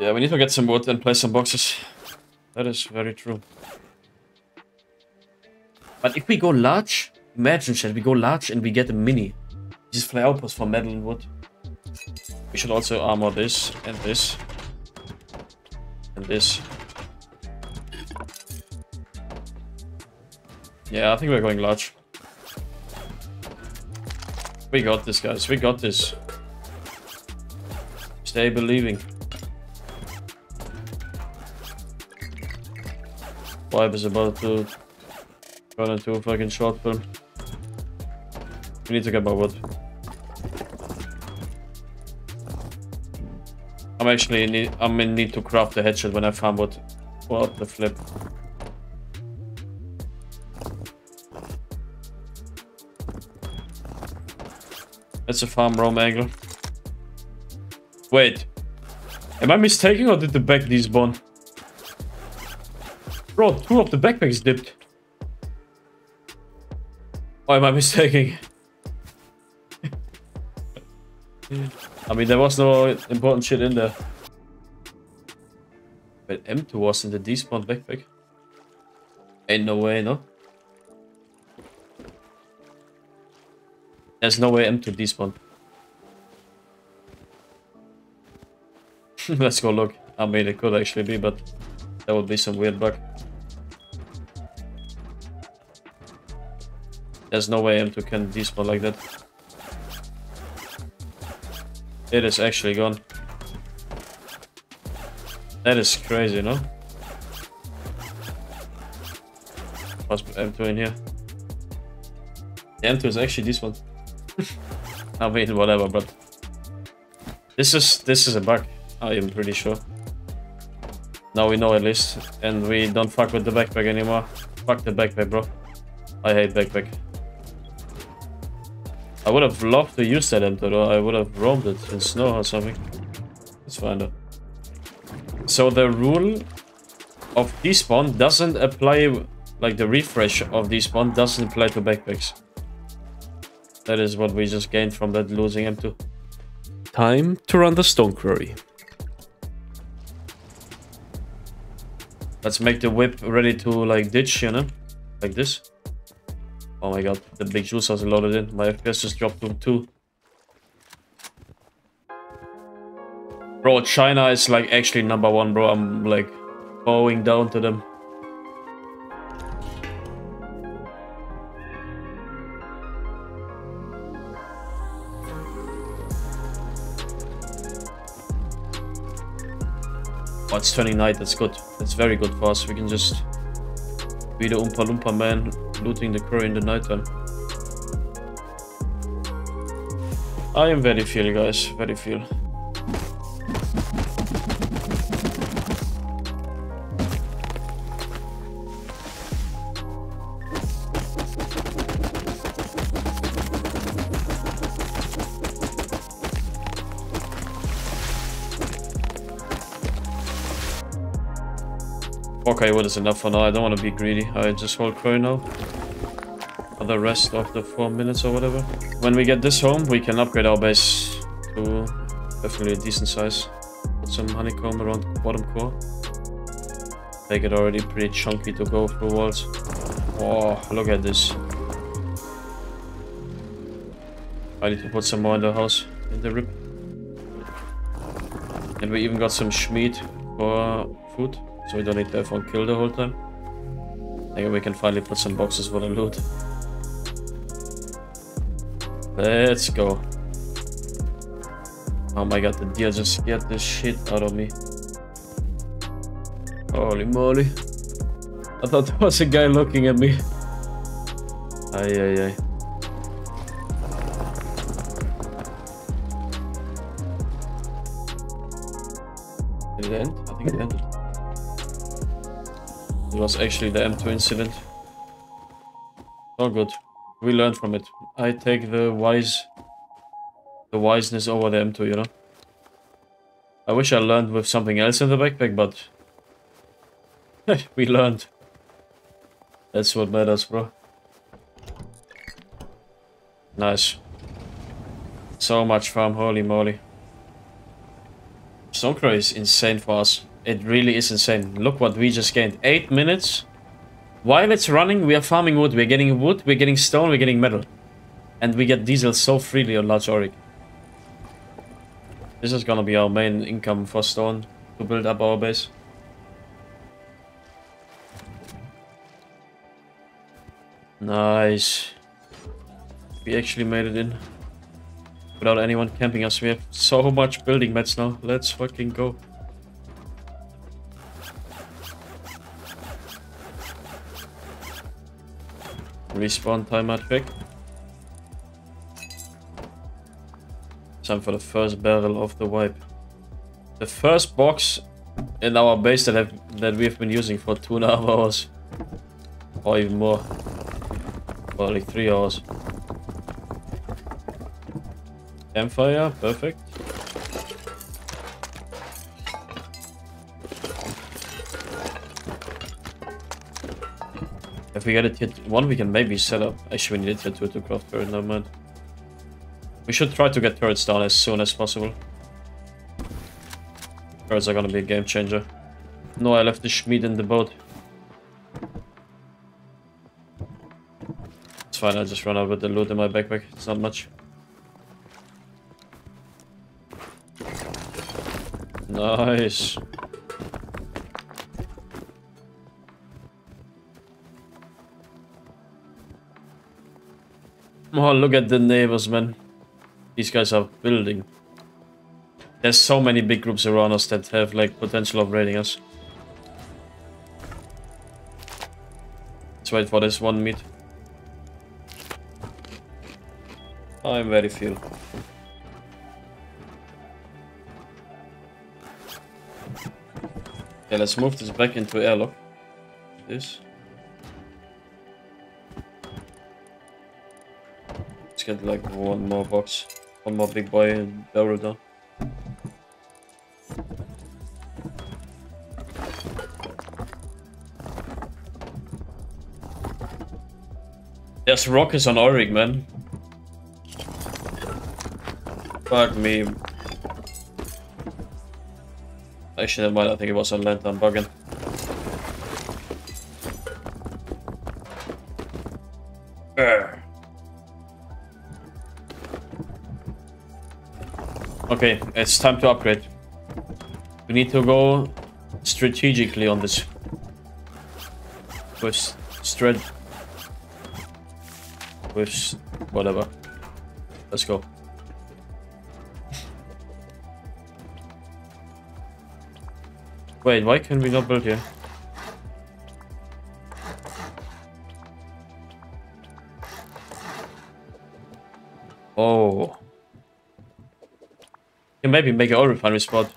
Yeah, we need to get some wood and place some boxes. That is very true. But if we go large, imagine shit, we go large and we get a mini. Just fly outpost for metal and wood. We should also armor this and this and this. Yeah, I think we're going large. We got this, guys. We got this. Stay believing. Vibe is about to turn into a fucking short film. We need to get my wood. I'm actually in need, I'm in need to craft the headshot when I farm wood. What the flip? That's a farm roam angle. Wait. Am I mistaken or did the back despawn? Bro, two of the backpacks dipped. Why am I mistaken? I mean, there was no important shit in there. But M two was in the despawn backpack. Ain't no way, no? There's no way M two despawned. Let's go look. I mean, it could actually be, but that would be some weird bug. There's no way M two can despawn like that. It is actually gone. That is crazy, no? What's M two in here? The M two is actually despawned. I mean, whatever, but this is this is a bug. I am pretty sure. Now we know at least, and we don't fuck with the backpack anymore. Fuck the backpack, bro. I hate backpack. I would have loved to use that M two, though. I would have roamed it in snow or something. Let's find out. So the rule of despawn doesn't apply, like the refresh of despawn doesn't apply to backpacks. That is what we just gained from that losing M two. Time to run the stone quarry. Let's make the whip ready to like ditch, you know? Like this. Oh my god, the big juice has loaded in. My F P S just dropped to two. Bro, China is like actually number one, bro. I'm like bowing down to them. Oh, it's turning night. That's good. That's very good for us. We can just be the Oompa Loompa man looting the quarry in the night time. I am very feel, guys. Very feel. Okay, well, that's enough for now. I don't want to be greedy. I just hold crow now for the rest of the four minutes or whatever. When we get this home, we can upgrade our base to definitely a decent size. Put some honeycomb around the bottom core. Make it already pretty chunky to go through walls. Oh, look at this. I need to put some more in the house, in the rib. And we even got some schmeat for food. So we don't need to have one kill the whole time. I think we can finally put some boxes for the loot. Let's go. Oh my god, the deer just scared the shit out of me. Holy moly. I thought there was a guy looking at me. Aye, aye, aye. Did it end? I think it ended. It was actually the M two incident. All good. We learned from it. I take the wise, the wiseness over the M two, you know. I wish I learned with something else in the backpack, but we learned. That's what matters, bro. Nice. So much farm, holy moly. Stonecrow is insane for us. It really is insane. Look what we just gained. Eight minutes. While it's running, we are farming wood. We're getting wood, we're getting stone, we're getting metal. And we get diesel so freely on Large Auric. This is gonna be our main income for stone to build up our base. Nice. We actually made it in. Without anyone camping us. We have so much building mats now. Let's fucking go. Respawn time, I think. Time for the first barrel of the wipe. The first box in our base that have that we have been using for two and a half hours, or even more, or like three hours. Campfire, perfect. If we get a tier one, we can maybe set up. Actually, we need a tier two to craft turret, never mind. We should try to get turrets down as soon as possible. Turrets are gonna be a game changer. No, I left the Schmied in the boat. It's fine, I'll just run out with the loot in my backpack. It's not much. Nice. Oh, look at the neighbors, man. These guys are building. There's so many big groups around us that have like potential of raiding us. Let's wait for this one meat. I'm very few. Okay, let's move this back into airlock. This. Get like one more box, one more big boy and barrel down. There's rockets on Auric, man. Fuck me. Actually, never mind. I think it was on land. I'm bugging. Urgh. Okay, it's time to upgrade. We need to go strategically on this. With strat... With... whatever. Let's go. Wait, why can we not build here? Oh. Can maybe make an oil refinery spot.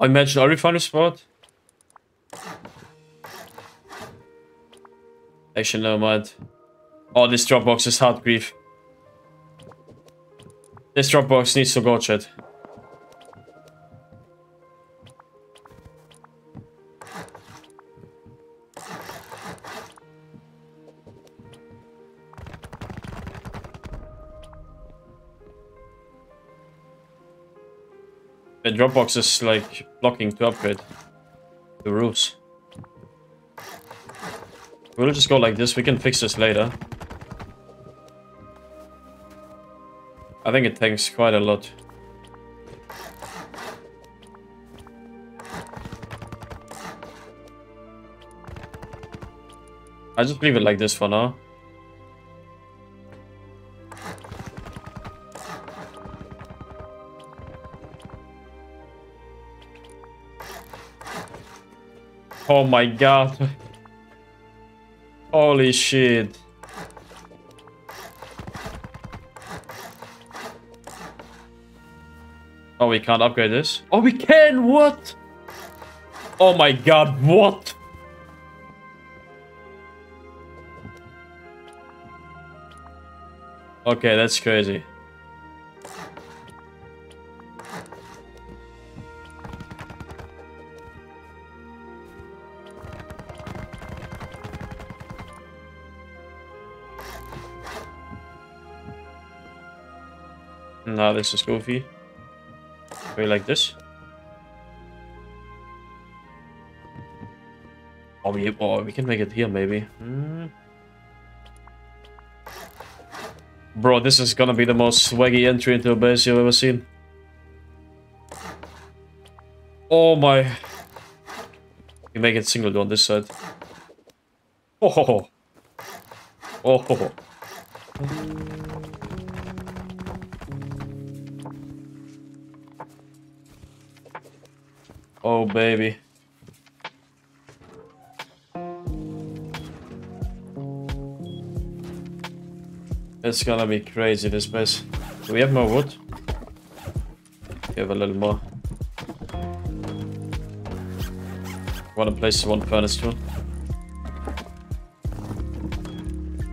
I imagine oil refinery spot. Actually, never mind. Oh, this Dropbox is hard grief. This Dropbox needs to go, chat. The Dropbox is like blocking to upgrade the roofs. We'll just go like this. We can fix this later. I think it takes quite a lot. I just leave it like this for now. Oh my god. Holy shit. Oh, we can't upgrade this. Oh, we can! What? Oh my god, what? Okay, that's crazy. Nah, this is goofy. Way like this. Oh, we, oh, we can make it here, maybe. Hmm. Bro, this is gonna be the most swaggy entry into a base you've ever seen. Oh my. We make it single on this side. Oh ho ho. Oh ho ho. Oh, baby. It's gonna be crazy, this base. Do we have more wood? We have a little more. Wanna place one furnace too.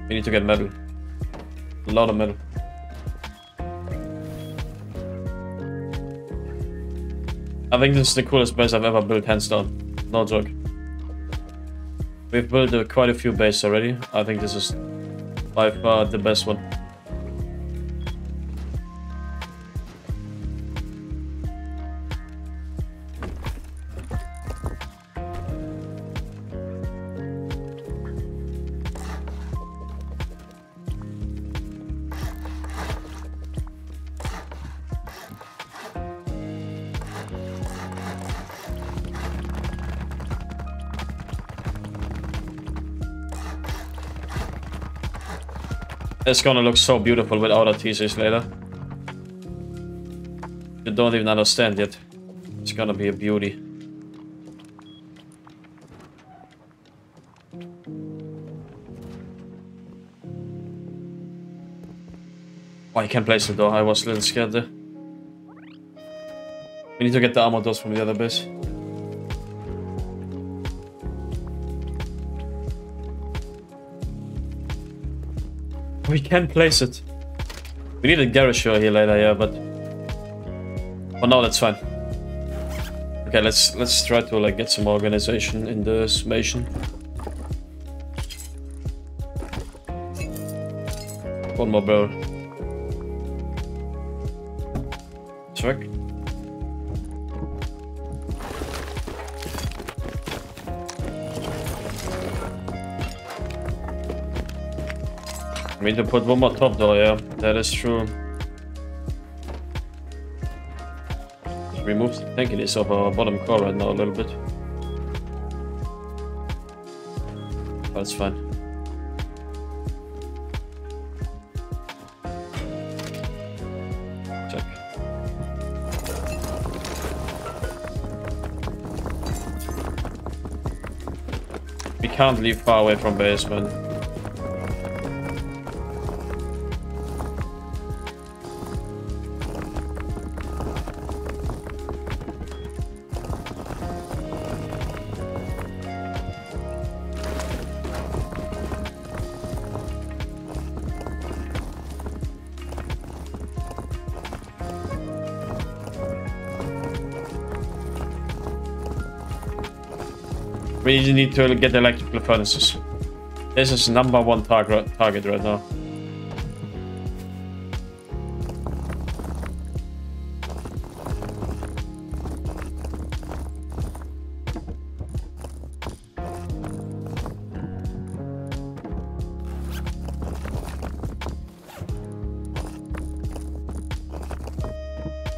We need to get metal. A lot of metal. I think this is the coolest base I've ever built, hands down. No joke. We've built uh, quite a few bases already. I think this is by far the best one. It's gonna look so beautiful without our teasers later. You don't even understand yet. It's gonna be a beauty. Oh, I can't place the door. I was a little scared there. We need to get the armor doors from the other base. We can place it. We need a garage here later, yeah, but for now that's fine. Okay, let's let's try to like get some organization in the summation. One more barrel. Check. We need to put one more top door, yeah, that is true. removes tanking is of our bottom core right now a little bit. That's fine. Can't leave far away from basement. We need to get electrical furnaces. This is number one target target right now.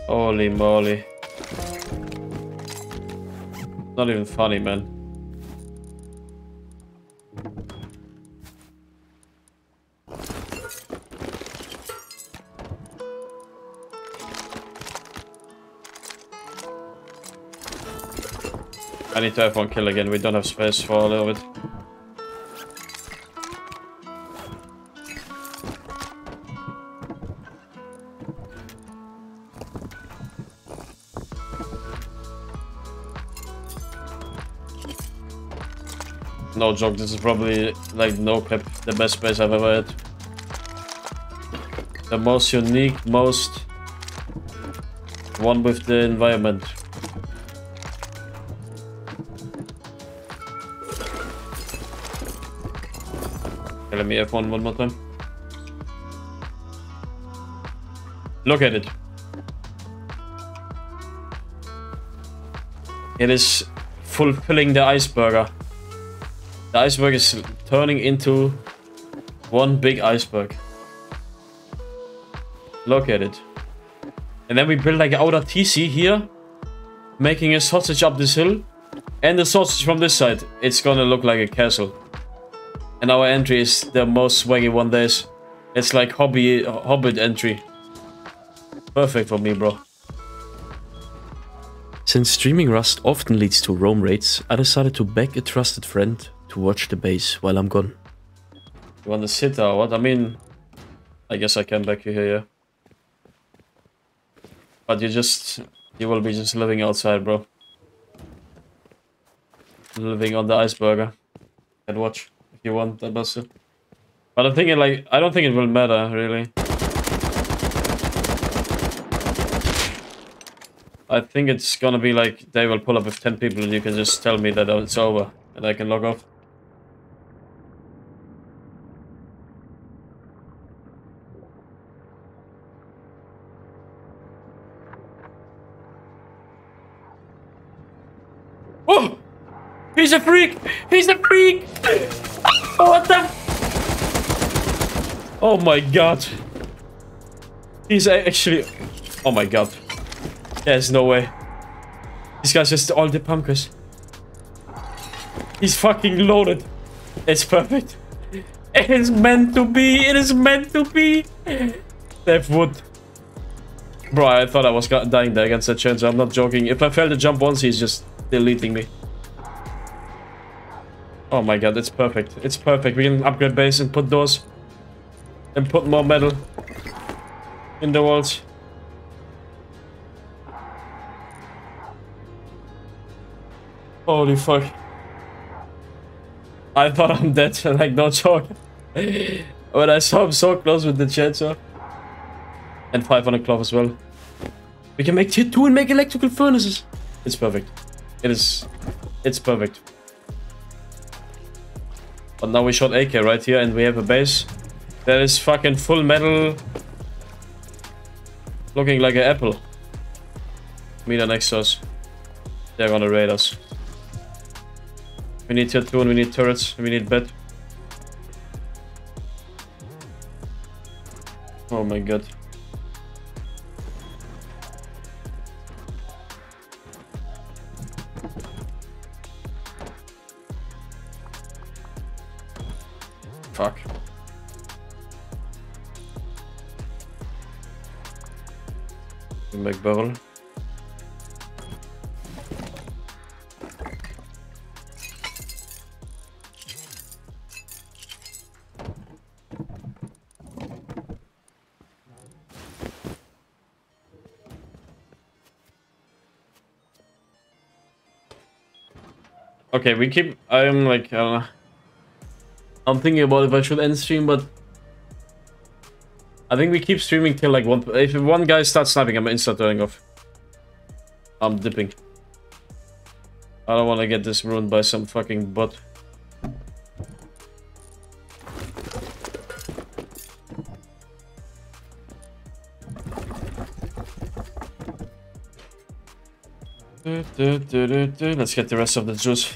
Holy moly! Not even funny, man. I need to have one kill again, we don't have space for a little bit. No joke, this is probably, like, no cap, the best space I've ever had. The most unique, most one with the environment. Let me F one one more time. Look at it. It is fulfilling the iceberg. The iceberg is turning into one big iceberg. Look at it. And then we build like an outer T C here, making a sausage up this hill, and a sausage from this side. It's gonna look like a castle. And our entry is the most swaggy one there is. It's like hobby hobbit entry. Perfect for me, bro. Since streaming Rust often leads to roam raids, I decided to beg a trusted friend to watch the base while I'm gone. You want to sit there or what? I mean, I guess I can back you here, yeah. But you just, you will be just living outside, bro. Living on the iceberg. And watch. You want that buster, but I'm thinking like I don't think it will matter really. I think it's gonna be like they will pull up with ten people and you can just tell me that it's over and I can log off. Oh, he's a freak! He's a freak! What the? Oh my god. He's actually... Oh my god. There's no way. This guy's just all the punkers. He's fucking loaded. It's perfect. It is meant to be. It is meant to be. That would... Bro, I thought I was dying there against that chance. I'm not joking. If I fail to jump once, he's just deleting me. Oh my god, it's perfect. It's perfect. We can upgrade base and put doors. And put more metal in the walls. Holy fuck. I thought I'm dead, like no joke. When I saw him so close with the chainsaw. And five hundred cloth as well. We can make tier two and make electrical furnaces. It's perfect. It is... It's perfect. But now we shot A K right here and we have a base that is fucking full metal, looking like an apple. Meter next to us. They're gonna raid us. We need tier two and we need turrets and we need bed. Oh my god. fuck. McBone. Okay, we keep. I'm like, I don't know. I'm thinking about if I should end stream, but I think we keep streaming till like one. If one guy starts sniping, I'm insta turning off. I'm dipping. I don't want to get this ruined by some fucking bot. Do, do, do, do, do. Let's get the rest of the juice.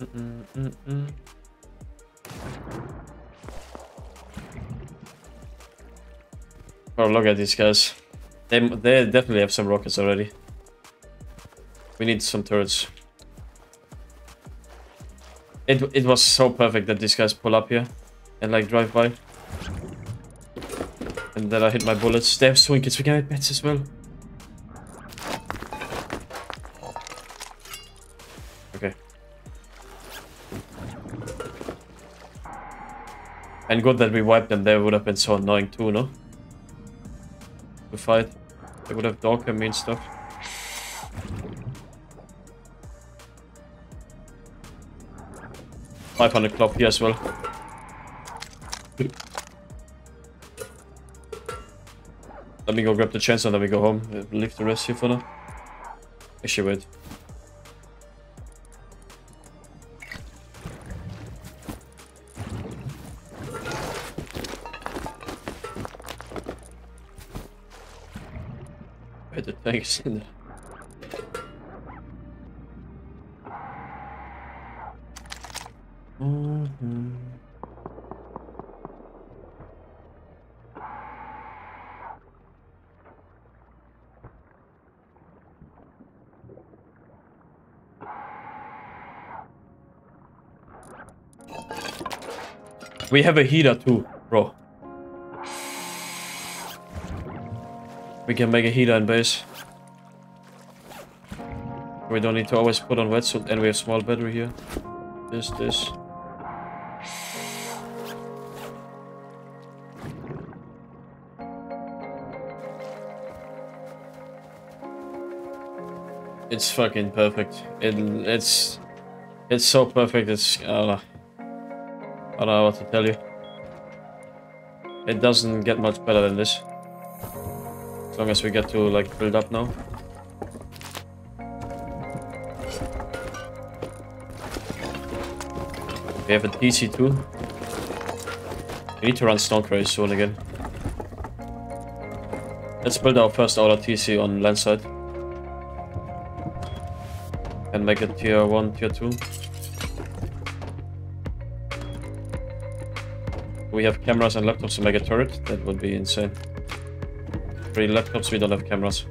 Mm-mm, mm-mm. Oh, look at these guys. They, they definitely have some rockets already. We need some turrets. It, it was so perfect that these guys pull up here and like drive by. And then I hit my bullets. They have swing kids. We can hit pets as well. Okay. And good that we wiped them. They would have been so annoying too, no? To fight, they would have dog and mean stuff. five hundred clock here as well. Let me go grab the chance and then we go home. Leave the rest here for now. Actually, wait. Thanks. Mm-hmm. We have a heater too, bro. We can make a heater in base. We don't need to always put on wetsuit, and we have small battery here. This, this. It's fucking perfect. It, it's, it's so perfect. It's I don't know. I don't know what to tell you. It doesn't get much better than this. As long as we get to like build up now. We have a T C too. We need to run Stone Crazy soon again. Let's build our first order T C on land side. And make it tier one, tier two. We have cameras and laptops to make a turret. That would be insane. Three laptops, we don't have cameras.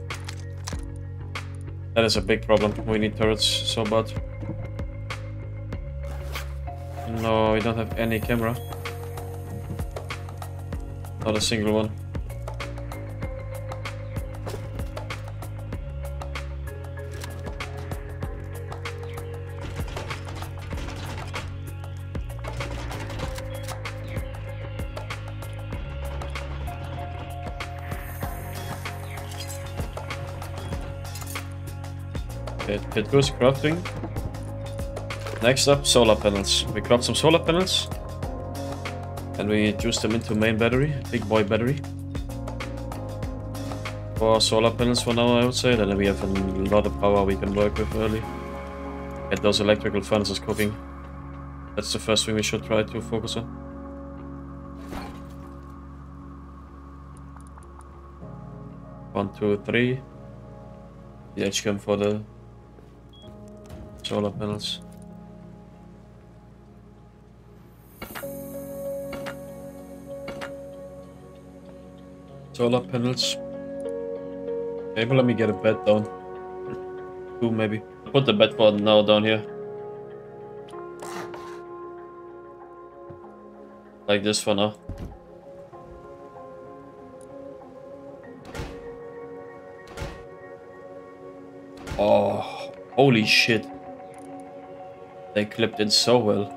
That is a big problem. We need turrets so bad. No, we don't have any camera. Not a single one. Okay, that goes crafting. Next up, solar panels. We craft some solar panels and we juice them into main battery, big boy battery. For solar panels for now, I would say. Then we have a lot of power we can work with early. Get those electrical furnaces cooking. That's the first thing we should try to focus on. One, two, three. The H C M for the solar panels. Solar panels. Maybe let me get a bed down. Two maybe. Put the bed for now down here. like this for now. Oh, holy shit. They clipped it so well.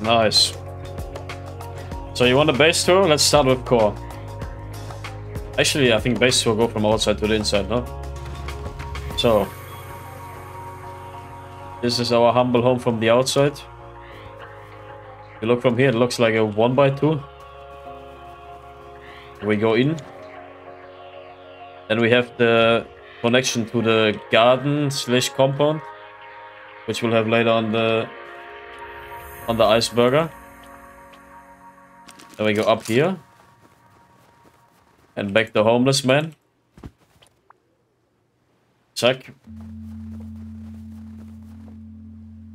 Nice. So you want a base tour? Let's start with core. Actually, I think base tour will go from outside to the inside, no? So this is our humble home from the outside. If you look from here, it looks like a one by two. We go in. Then we have the connection to the garden slash compound, which we'll have later on the on the iceberg. Then we go up here and back the homeless man. Check.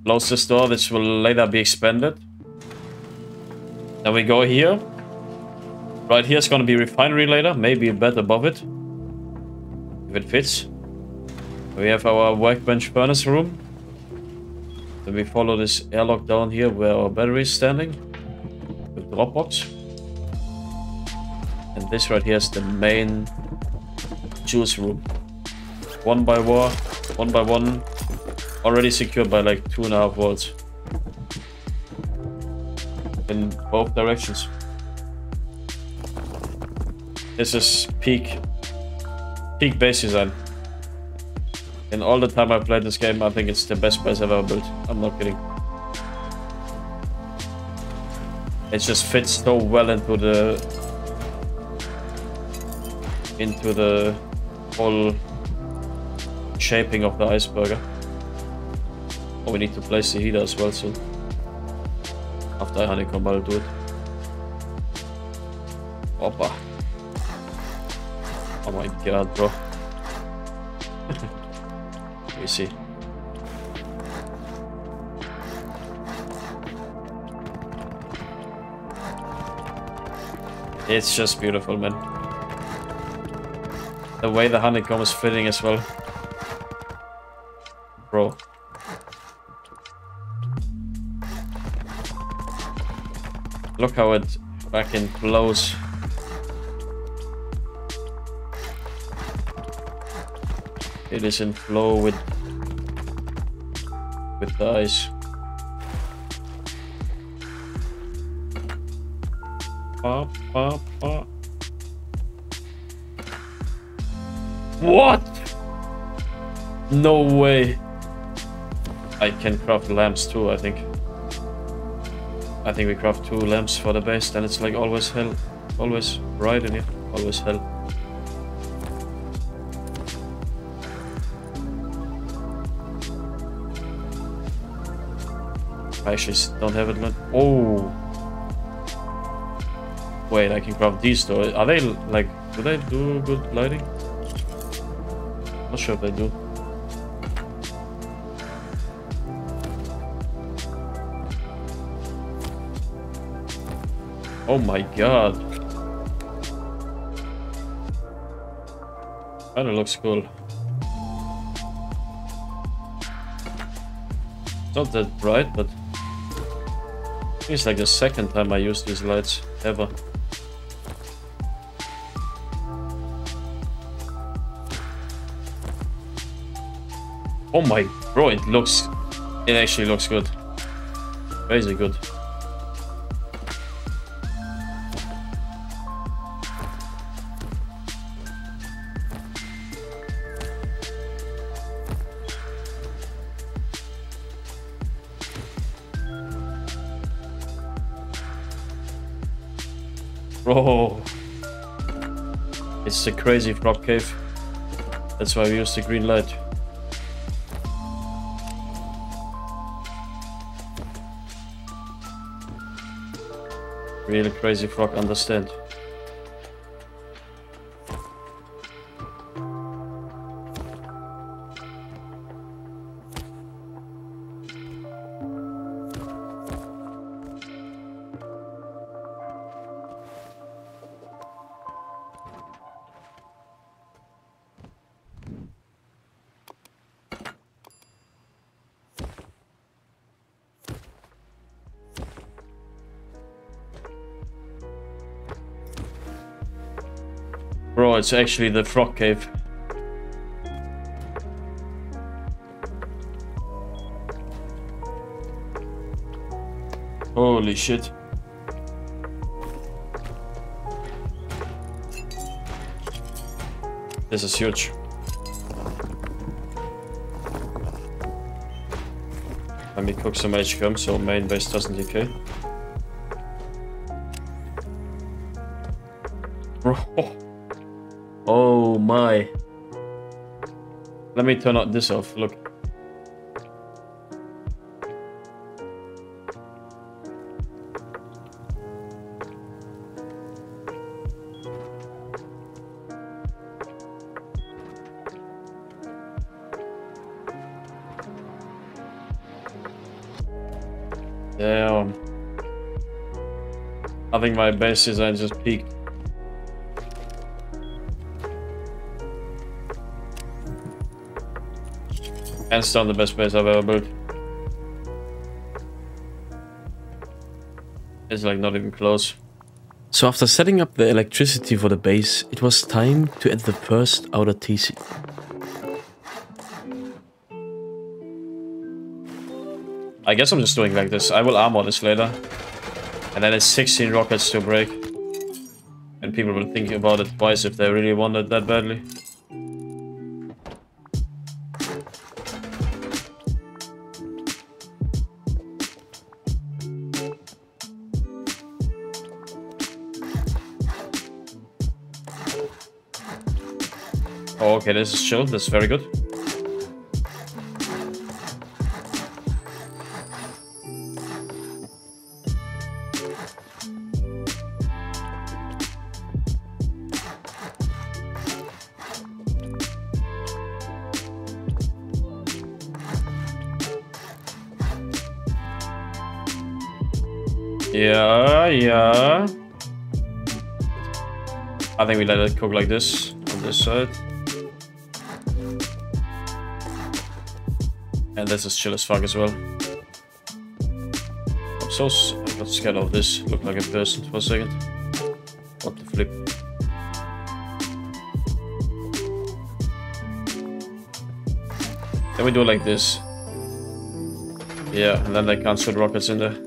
Close this door, which will later be expanded. Then we go here. Right here is going to be refinery later, maybe a bed above it, if it fits. We have our workbench furnace room. Then we follow this airlock down here where our battery is standing, the drop box. And this right here is the main juice room. One by one, one by one, already secured by like two and a half volts in both directions. This is peak, peak base design. And all the time I played this game, I think it's the best base I've ever built. I'm not kidding. It just fits so well into the into the whole shaping of the iceberg. Oh, we need to place the heater as well soon. After I honeycomb, I'll do it. Opa! Oh my god, bro. We see. It's just beautiful, man. The way the honeycomb is fitting as well. Bro. Look how it fucking blows. It is in flow with with the ice. Ba, ba, ba. What? No way. I can craft lamps too, I think. I think we craft two lamps for the base, then it's like always hell. Always right in here. Always hell. I actually don't have it lit. Oh! Wait, I can craft these though. Are they like... do they do good lighting? Not sure if they do. Oh my god! Kinda looks cool. It's not that bright, but... it's like the second time I used these lights ever. Oh my, bro, it looks, it actually looks good. Crazy good. Bro, it's a crazy rock cave. That's why we use the green light. Really crazy frog, understand. Bro, it's actually the frog cave. Holy shit. This is huge. Let me cook some H C M so main base doesn't decay. Bro. Oh my. Let me turn out this off, look. Damn. I think my base design just peaked. Hands down the best base I've ever built. It's like not even close. So after setting up the electricity for the base, it was time to add the first outer T C. I guess I'm just doing like this. I will armor this later. And then it's sixteen rockets to break. And people will think about it twice if they really want it that badly. Oh, okay, this is chill. This is very good. Yeah, yeah. I think we let it cook like this on this side. And this is chill as fuck as well. I'm so I got scared of this. Looked like a person for a second. What the flip? Then we do it like this. Yeah, and then they can't shoot rockets in there.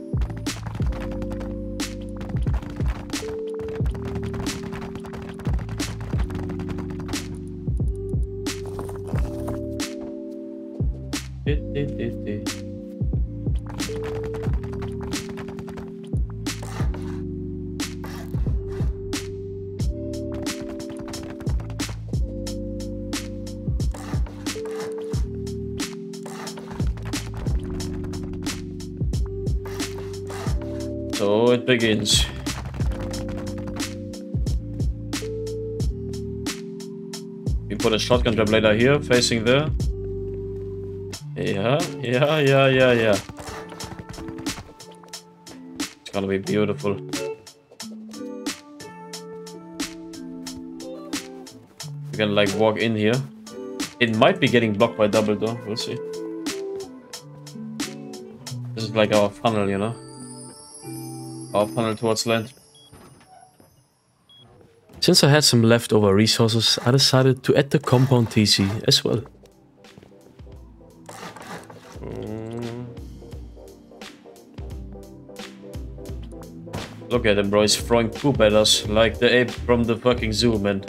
So it begins. We put a shotgun trap later here, facing there. Yeah, yeah, yeah, yeah, yeah. It's gonna be beautiful. We can like walk in here. It might be getting blocked by double door, we'll see. This is like our funnel, you know? Our funnel towards land. Since I had some leftover resources, I decided to add the compound T C as well. Look at him, bro. He's throwing poop at us like the ape from the fucking zoo, man.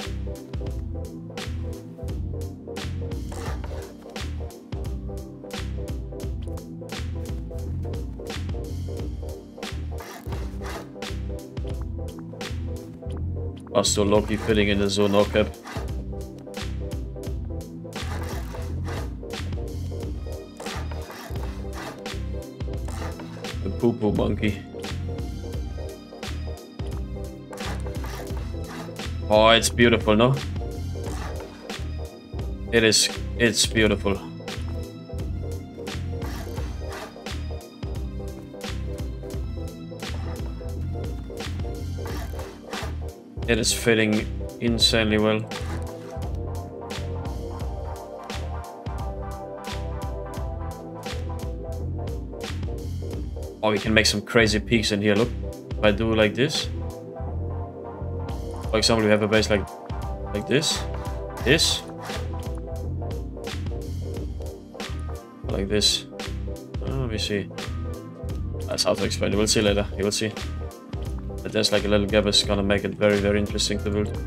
Also, Loki fitting in the zone, no cap. The poo poo monkey. Oh, it's beautiful, no? It is, it's beautiful. It is fitting insanely well. Oh, we can make some crazy peaks in here, look. If I do like this. For example, we have a base like like this, this, like this. Oh, let me see. That's hard to explain. We'll see later. You will see. But there's like a little gap. It's gonna make it very, very interesting to build.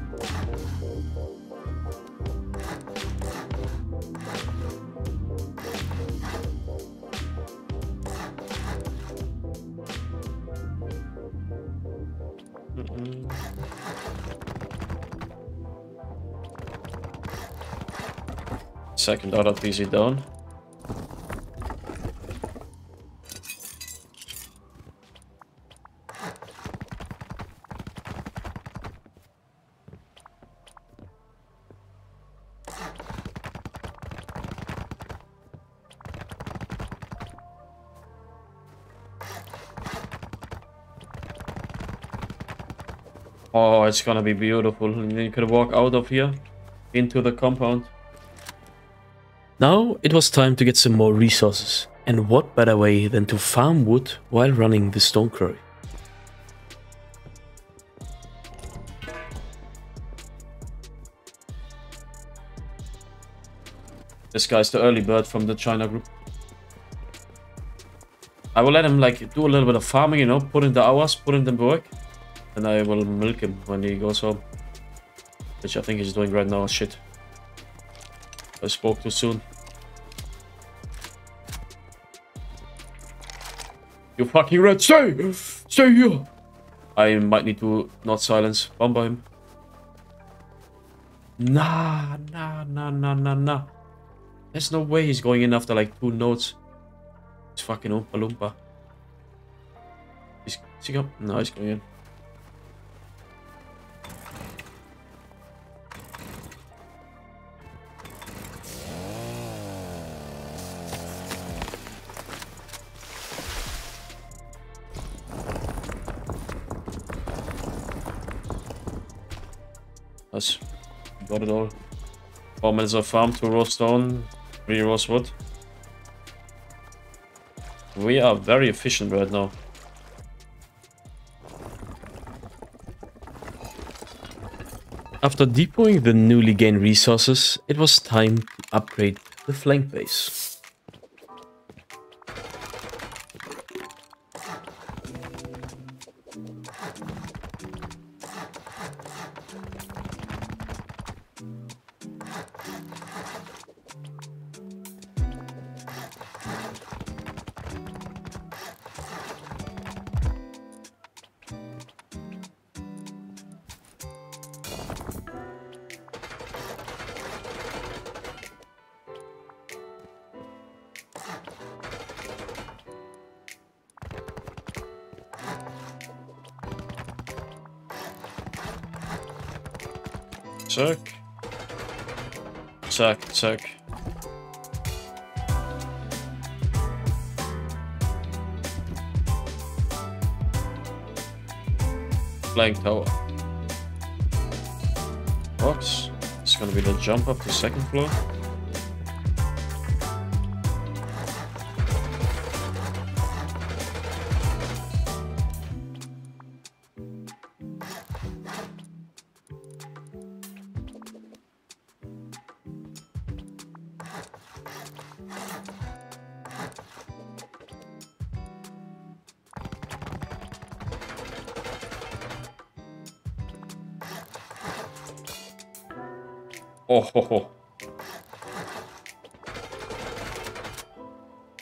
Second auto P C down. Oh, it's gonna be beautiful. You can walk out of here into the compound. Now it was time to get some more resources, and what better way than to farm wood while running the stone quarry. This guy's the early bird from the China group. I will let him like do a little bit of farming, you know, put in the hours, put in the work, and I will milk him when he goes home, which I think he's doing right now. Shit, I spoke too soon. You fucking rat, stay! Stay here! I might need to not silence Bamba him. Nah, nah, nah, nah, nah, nah. There's no way he's going in after like two nodes. He's fucking Oompa Loompa. He's, is he come? No, he's going in. Got it all. Four minutes of farm, two raw stone, three raw wood. We are very efficient right now. After deploying the newly gained resources, it was time to upgrade the flank base. Check, check, check. Flank tower. Box. It's gonna be the jump up to second floor. Ho, ho, ho.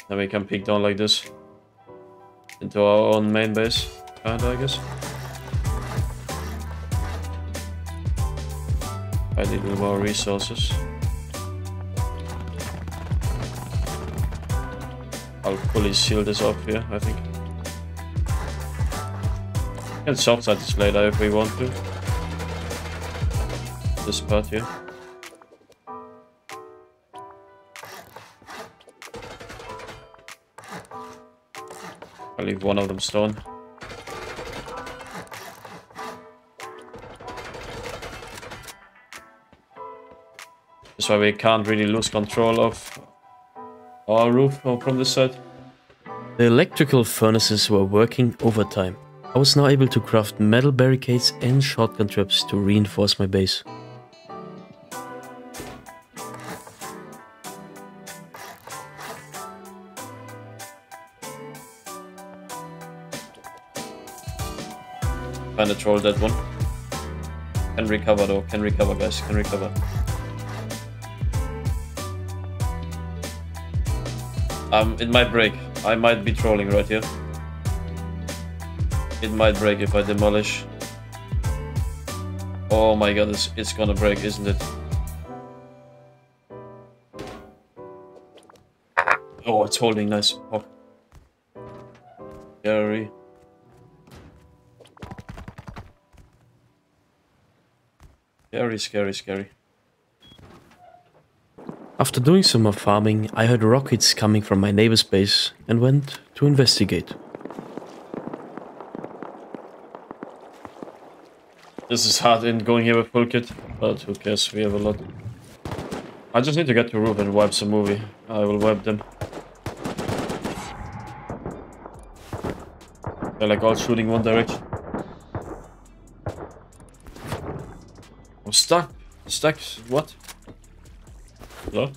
Then we can peek down like this into our own main base, kind of, I guess. I need more resources. I'll fully seal this up here, I think. We can soft side this later if we want to. This part here. I'll leave one of them stone. That's why we can't really lose control of our roof from this side. The electrical furnaces were working overtime. I was now able to craft metal barricades and shotgun traps to reinforce my base. Kinda troll that one. Can recover though, can recover guys, can recover. Um, it might break. I might be trolling right here. It might break if I demolish. Oh my god, it's, it's gonna break, isn't it? Oh, it's holding nice. Oh. Scary. Scary, scary, scary. After doing some more farming, I heard rockets coming from my neighbor's base and went to investigate. This is hard in going here with full kit, but who cares, we have a lot. I just need to get to roof and wipe some movie. I will wipe them. They're like all shooting one direction. I'm stuck. Stuck? What? Hello?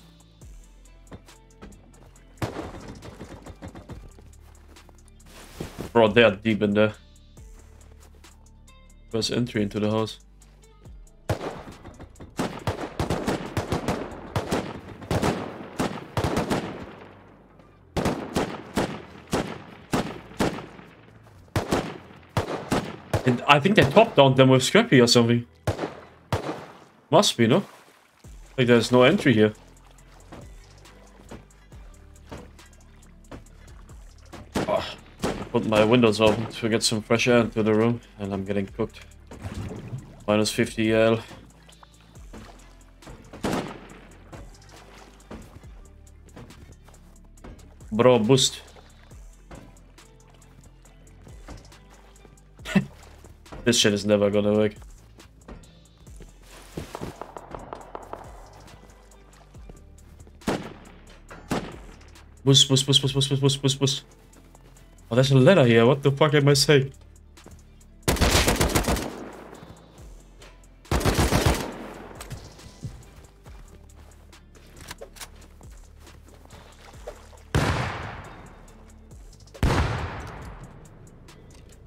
Bro, they are deep in there. First entry into the house. And I think they top downed them with Scrappy or something. Must be, no? Like there's no entry here. Put my windows open to get some fresh air into the room, and I'm getting cooked. minus fifty E L. Bro, boost. This shit is never gonna work. Boost, boost, boost, boost, boost, boost, boost, boost. Oh, there's a letter here, what the fuck am I saying?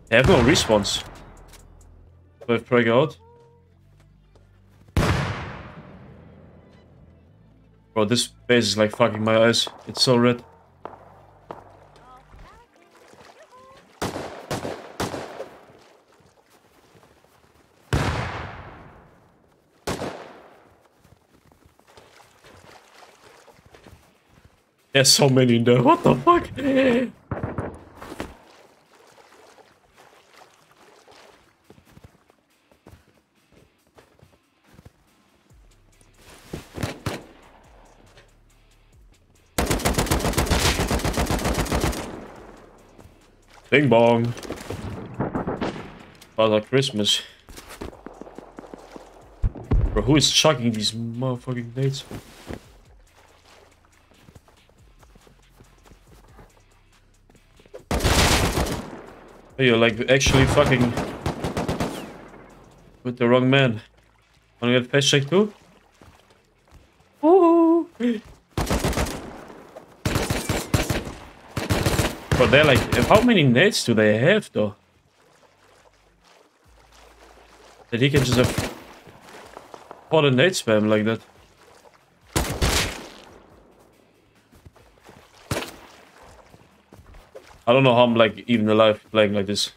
They have no response. Do I break out? Bro, this base is like fucking my eyes. It's so red. There's so many in there, what the fuck? Bing bong. Father Christmas. Bro, who is chucking these motherfucking dates? You're like actually fucking with the wrong man. Wanna get patch check too? Ooh. But they're like, how many nades do they have though? That he can just have all the nades spam like that. I don't know how I'm like even alive playing like this.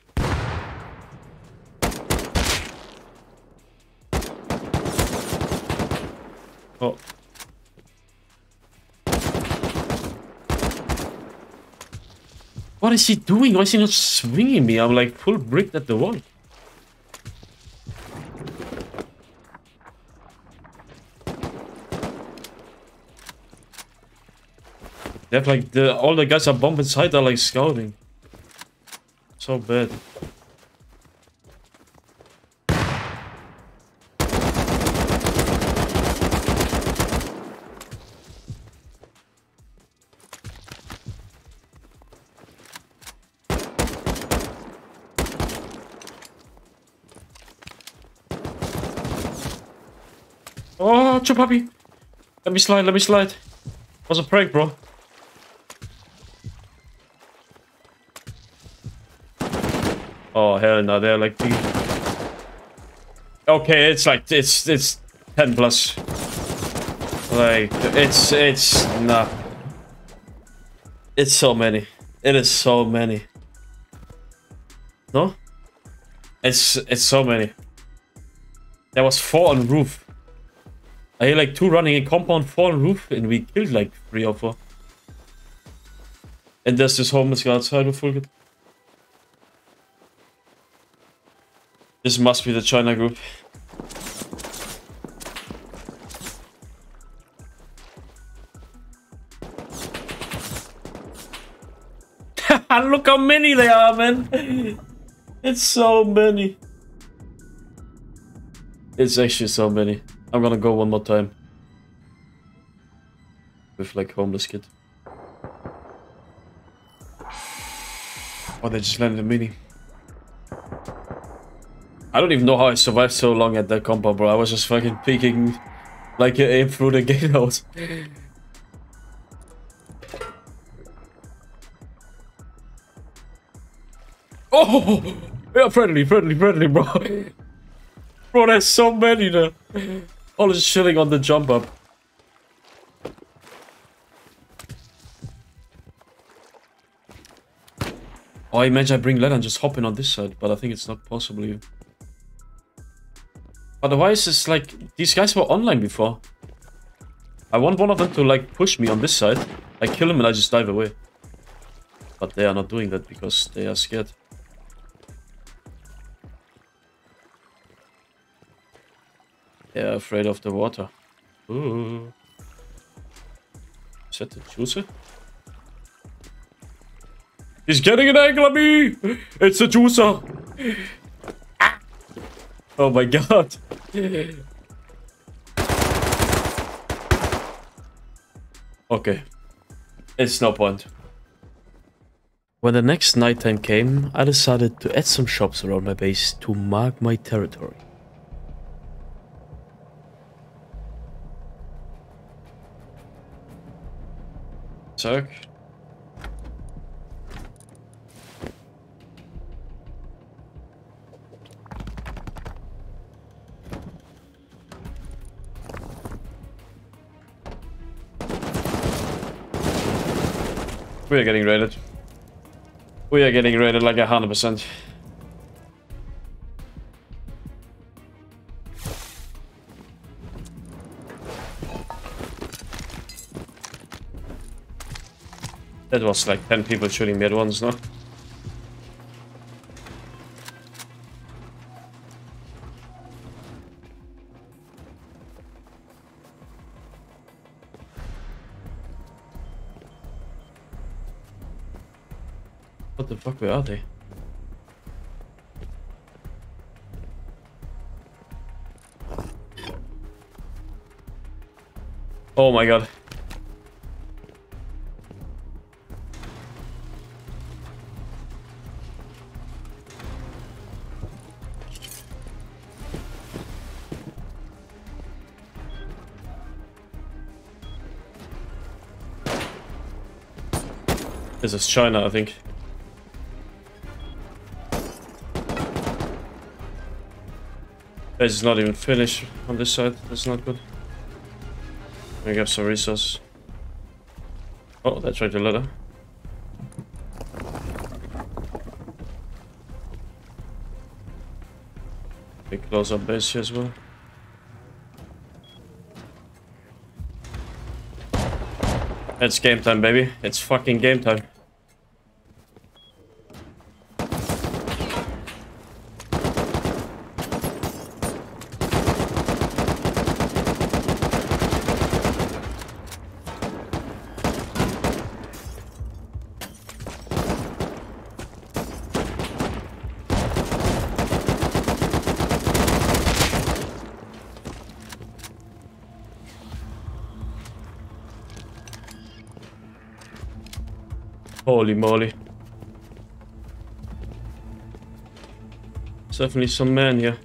Oh. What is he doing? Why is he not swinging me? I'm like full bricked at the wall. They have like the all the guys are bumping inside are like scouting. So bad. Oh, chop puppy! Let me slide, let me slide. That was a prank, bro. Oh hell no, they're like two. Okay, it's like it's it's ten plus. Like it's it's nah. It's so many. It is so many. No? It's it's so many. There was four on roof. I hear like two running in compound, four on roof, and we killed like three or four. And there's this homeless guy outside with full kit. This must be the China group. Look how many they are, man. It's so many. It's actually so many. I'm gonna go one more time. With like homeless kid. Oh, they just landed a mini. I don't even know how I survived so long at that compound, bro. I was just fucking peeking like an ape through the gatehouse. Oh! Yeah, friendly, friendly, friendly, bro. Bro, there's so many there. All is chilling on the jump up. Oh, I imagine I bring ladder and just hop in on this side, but I think it's not possible here. Otherwise, it's like, these guys were online before. I want one of them to like push me on this side. I kill him and I just dive away. But they are not doing that because they are scared. They are afraid of the water. Ooh. Is that the juicer? He's getting an angle on me! It's the juicer! Ah. Oh my god! Okay. It's no point. When the next nighttime came, I decided to add some shops around my base to mark my territory. Zack. We are getting raided. We are getting raided like a hundred percent. That was like ten people shooting me at once, no? What the fuck, where are they? Oh my god. This is China, I think. This is not even finished on this side. That's not good. We got some resource. Oh, they tried to ladder. quick close up this as well. It's game time, baby. It's fucking game time. Holy moly. There's definitely some man here.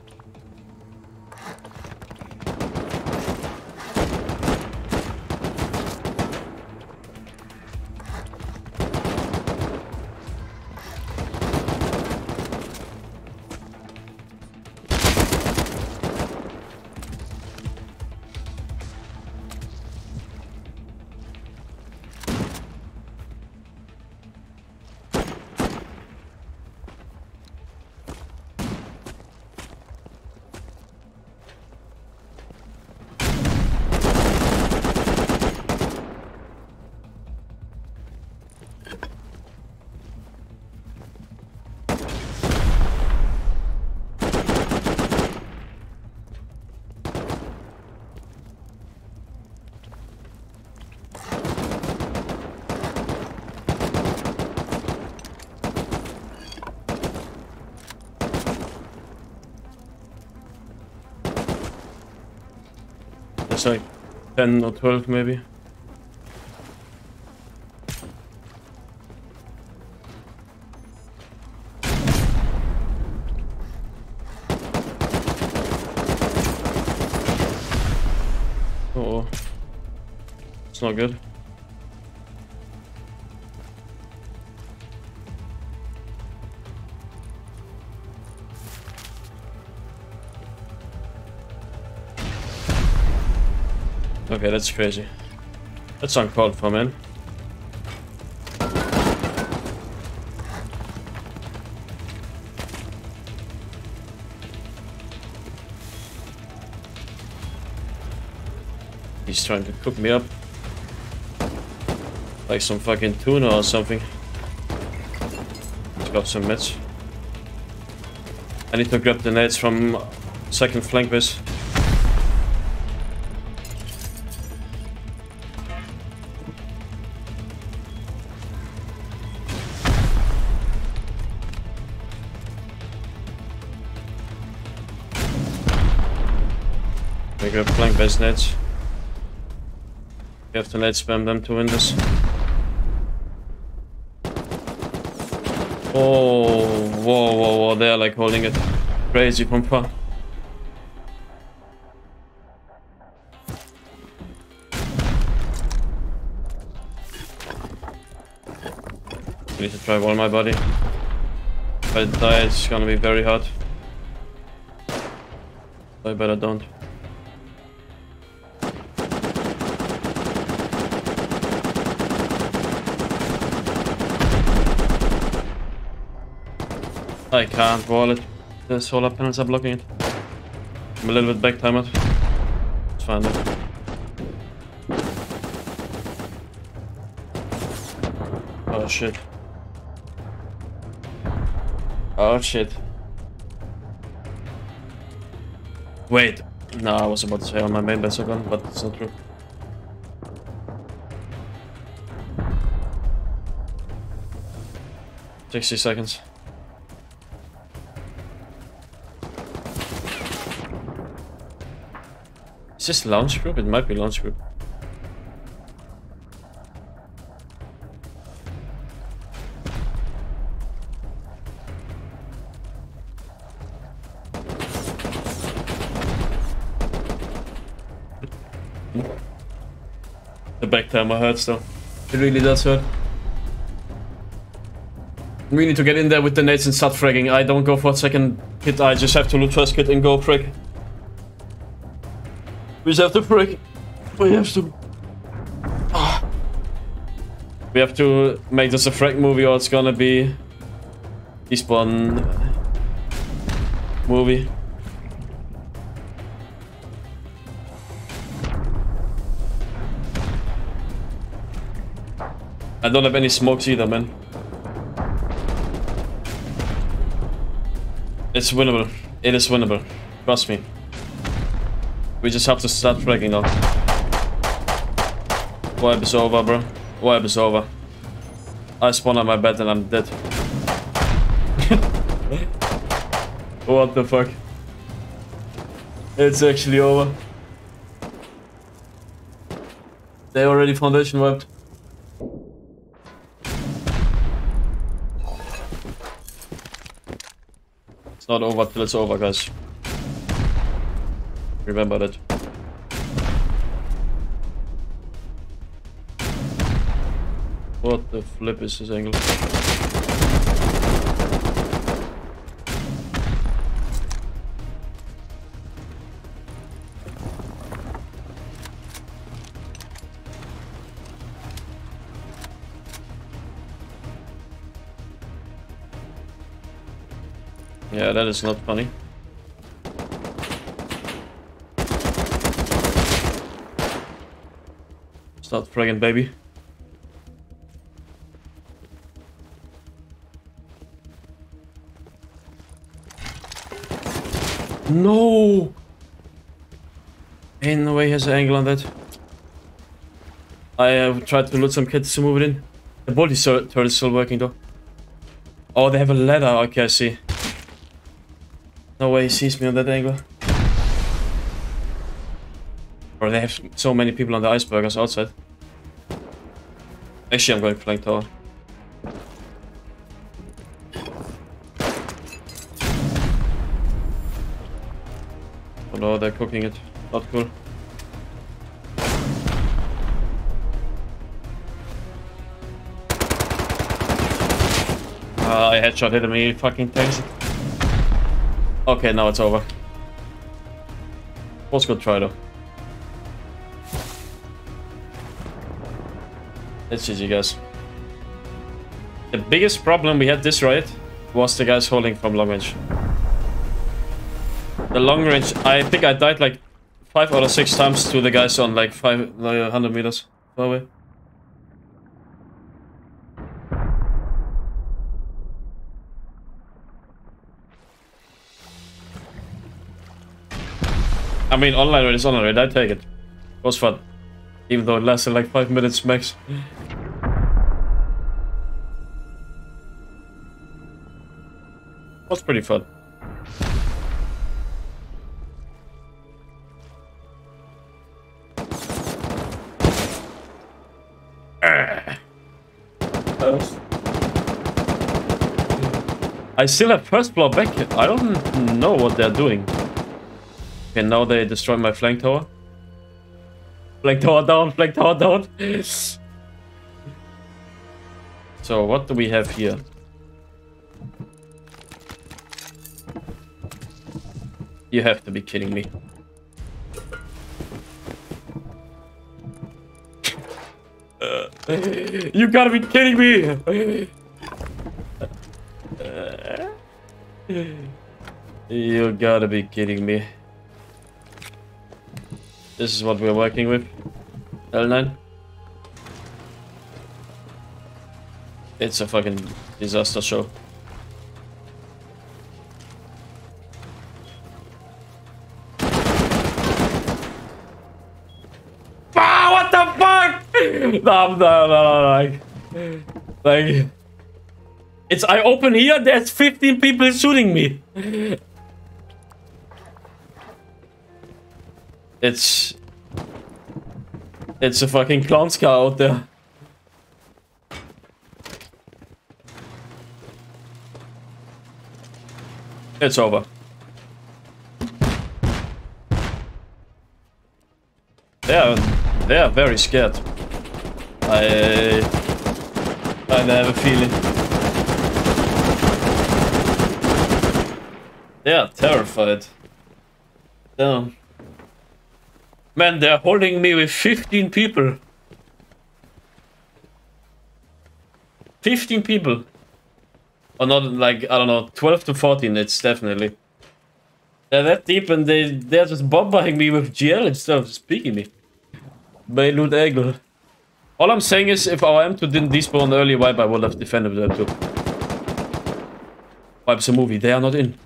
Like ten or twelve maybe. Uh-oh. It's not good. Okay, that's crazy. That's uncalled for, man. He's trying to cook me up. Like some fucking tuna or something. Let's grab some meds. I need to grab the nades from second flank base. I grab flank base nades. You have to nade spam them to win this. Oh, whoa, whoa, whoa, they're like holding it crazy from far. I need to try wall my body. If I die, it's gonna be very hard. I better don't. I can't wall it. The solar panels are blocking it. I'm a little bit back timed. It's fine though. Oh shit. Oh shit. Wait. No, I was about to say on my main base are gone, but it's not true. sixty seconds. Is this launch group? It might be launch group. The back timer hurts though. It really does hurt. We need to get in there with the nades and start fragging. I don't go for a second kit, I just have to loot first kit and go frag. We just have to break. We have to. Ah. We have to make this a frag movie, or it's gonna be Despawn movie. I don't have any smokes either, man. It's winnable. It is winnable. Trust me. We just have to start fragging now. Wipe is over, bro. Wipe is over. I spawn on my bed and I'm dead. What the fuck? It's actually over. They already foundation wiped. It's not over till it's over, guys. Remember that. What the flip is this angle? Yeah, that is not funny. Start friggin', baby. No! Ain't no way he has an angle on that. I uh, tried to loot some kids to move it in. The body turret is still working though. Oh, they have a ladder. Okay, I see. No way he sees me on that angle. Or they have so many people on the icebergs outside. Actually, I'm going flank tower. Oh no, they're cooking it. Not cool. Ah, I headshot hit him. He fucking tanks it. Okay, now it's over. Let's go try though. It's G G, guys. The biggest problem we had this riot was the guys holding from long range. The long range, I think I died like five out of six times to the guys on like five like hundred meters away. I mean, online raid is online raid, I take it. It was fun. Even though it lasted like five minutes max. It was pretty fun. I still have first blood back. I don't know what they're doing. Okay, now they destroy my flank tower. Flank tower down, flank tower down. So what do we have here? You have to be kidding me. Uh, you gotta be kidding me. Uh, you gotta be kidding me. This is what we're working with. L nine. It's a fucking disaster show. Ah, what the fuck? No, no, no, no. Like, like, it's I open here, there's fifteen people shooting me. It's... It's a fucking clown's car out there. It's over. They are... They are very scared. I... I have a feeling. They are terrified. Damn. Man, they're holding me with fifteen people. fifteen people. Or not, like, I don't know, twelve to fourteen, it's definitely. They're that deep and they, they're just bombarding me with G L instead of speaking me. They loot angle. All I'm saying is, if our M two didn't despawn earlier, wipe, I would have defended the M two. Wipe's a movie. They are not in.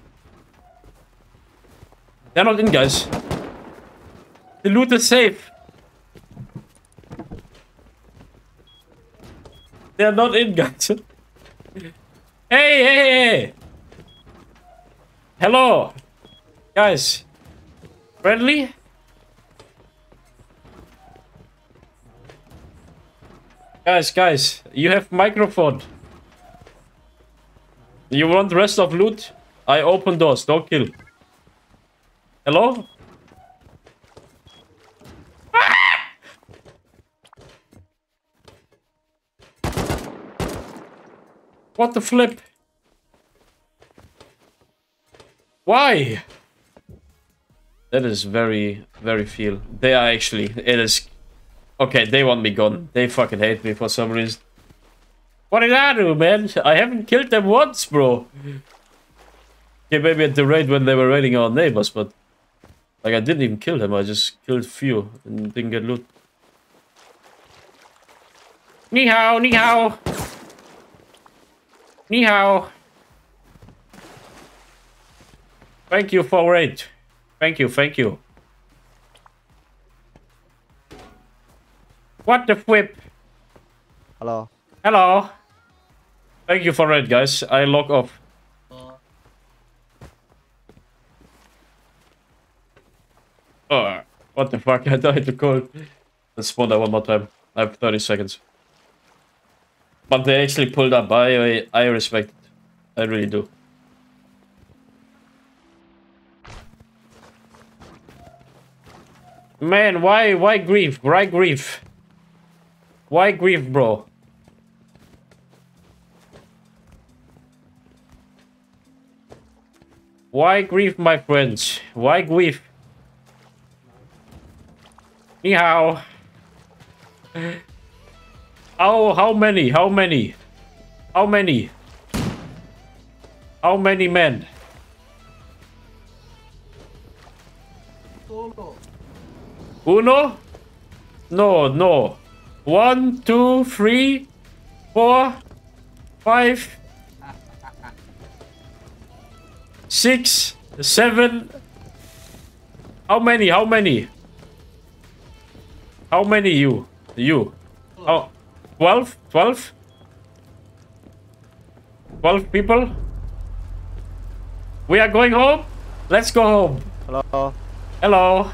They're not in, guys. The loot is safe. They're not in, guys. Hey, hey, hey. Hello. Guys. Friendly? Guys, guys, you have microphone. You want the rest of loot? I open doors, don't kill. Hello? Ah! What the flip? Why? That is very, very feel. They are actually, it is... Okay, they want me gone. They fucking hate me for some reason. What did I do, man? I haven't killed them once, bro. Okay, maybe at the raid when they were raiding our neighbors, but... Like, I didn't even kill them. I just killed few and didn't get loot. Ni hao, ni hao. Ni hao. Thank you for raid. Thank you, thank you. What the flip? Hello. Hello. Thank you for raid, guys. I log off. Oh. Oh, what the fuck? I died to cold. Let's spawn that one more time. I have thirty seconds. But they actually pulled up. I, I respect it. I really do. Man, why, why grief? Why grief? Why grief, bro? Why grief, my friends? Why grief? Ni hao. How, how many? How many? How many? How many men? Uno? No, no. One, two, three, four, five, six, seven. How many? How many? How many you? You? Oh, twelve? Twelve? Twelve people? We are going home? Let's go home. Hello. Hello.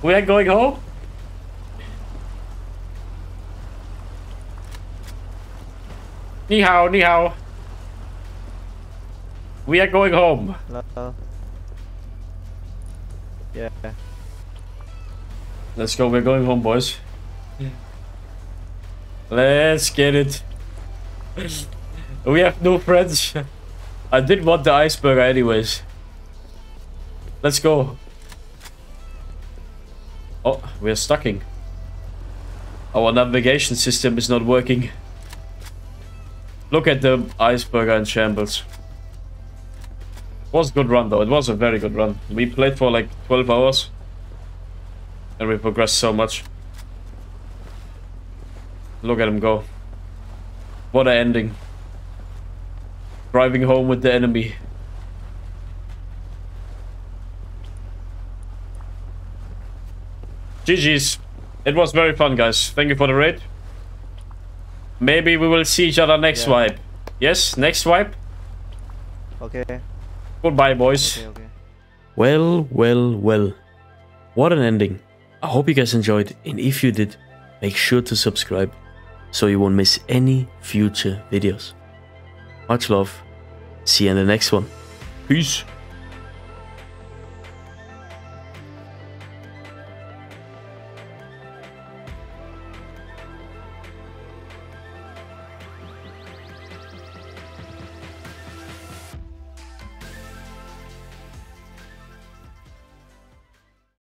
We are going home? Ni hao, ni hao. We are going home. Hello. Yeah. Let's go. We're going home, boys. Yeah. Let's get it. We have new friends. I did want the iceberg, anyways. Let's go. Oh, we are stucking. Our navigation system is not working. Look at the iceberg in shambles. It was a good run, though. It was a very good run. We played for like twelve hours. And we progressed so much. Look at him go. What an ending. Driving home with the enemy. G G's. It was very fun, guys. Thank you for the raid. Maybe we will see each other next yeah. wipe. Yes, next wipe. Okay. Goodbye, boys. Okay, okay. Well, well, well. What an ending. I hope you guys enjoyed, and if you did, make sure to subscribe so you won't miss any future videos. Much love. See you in the next one. Peace.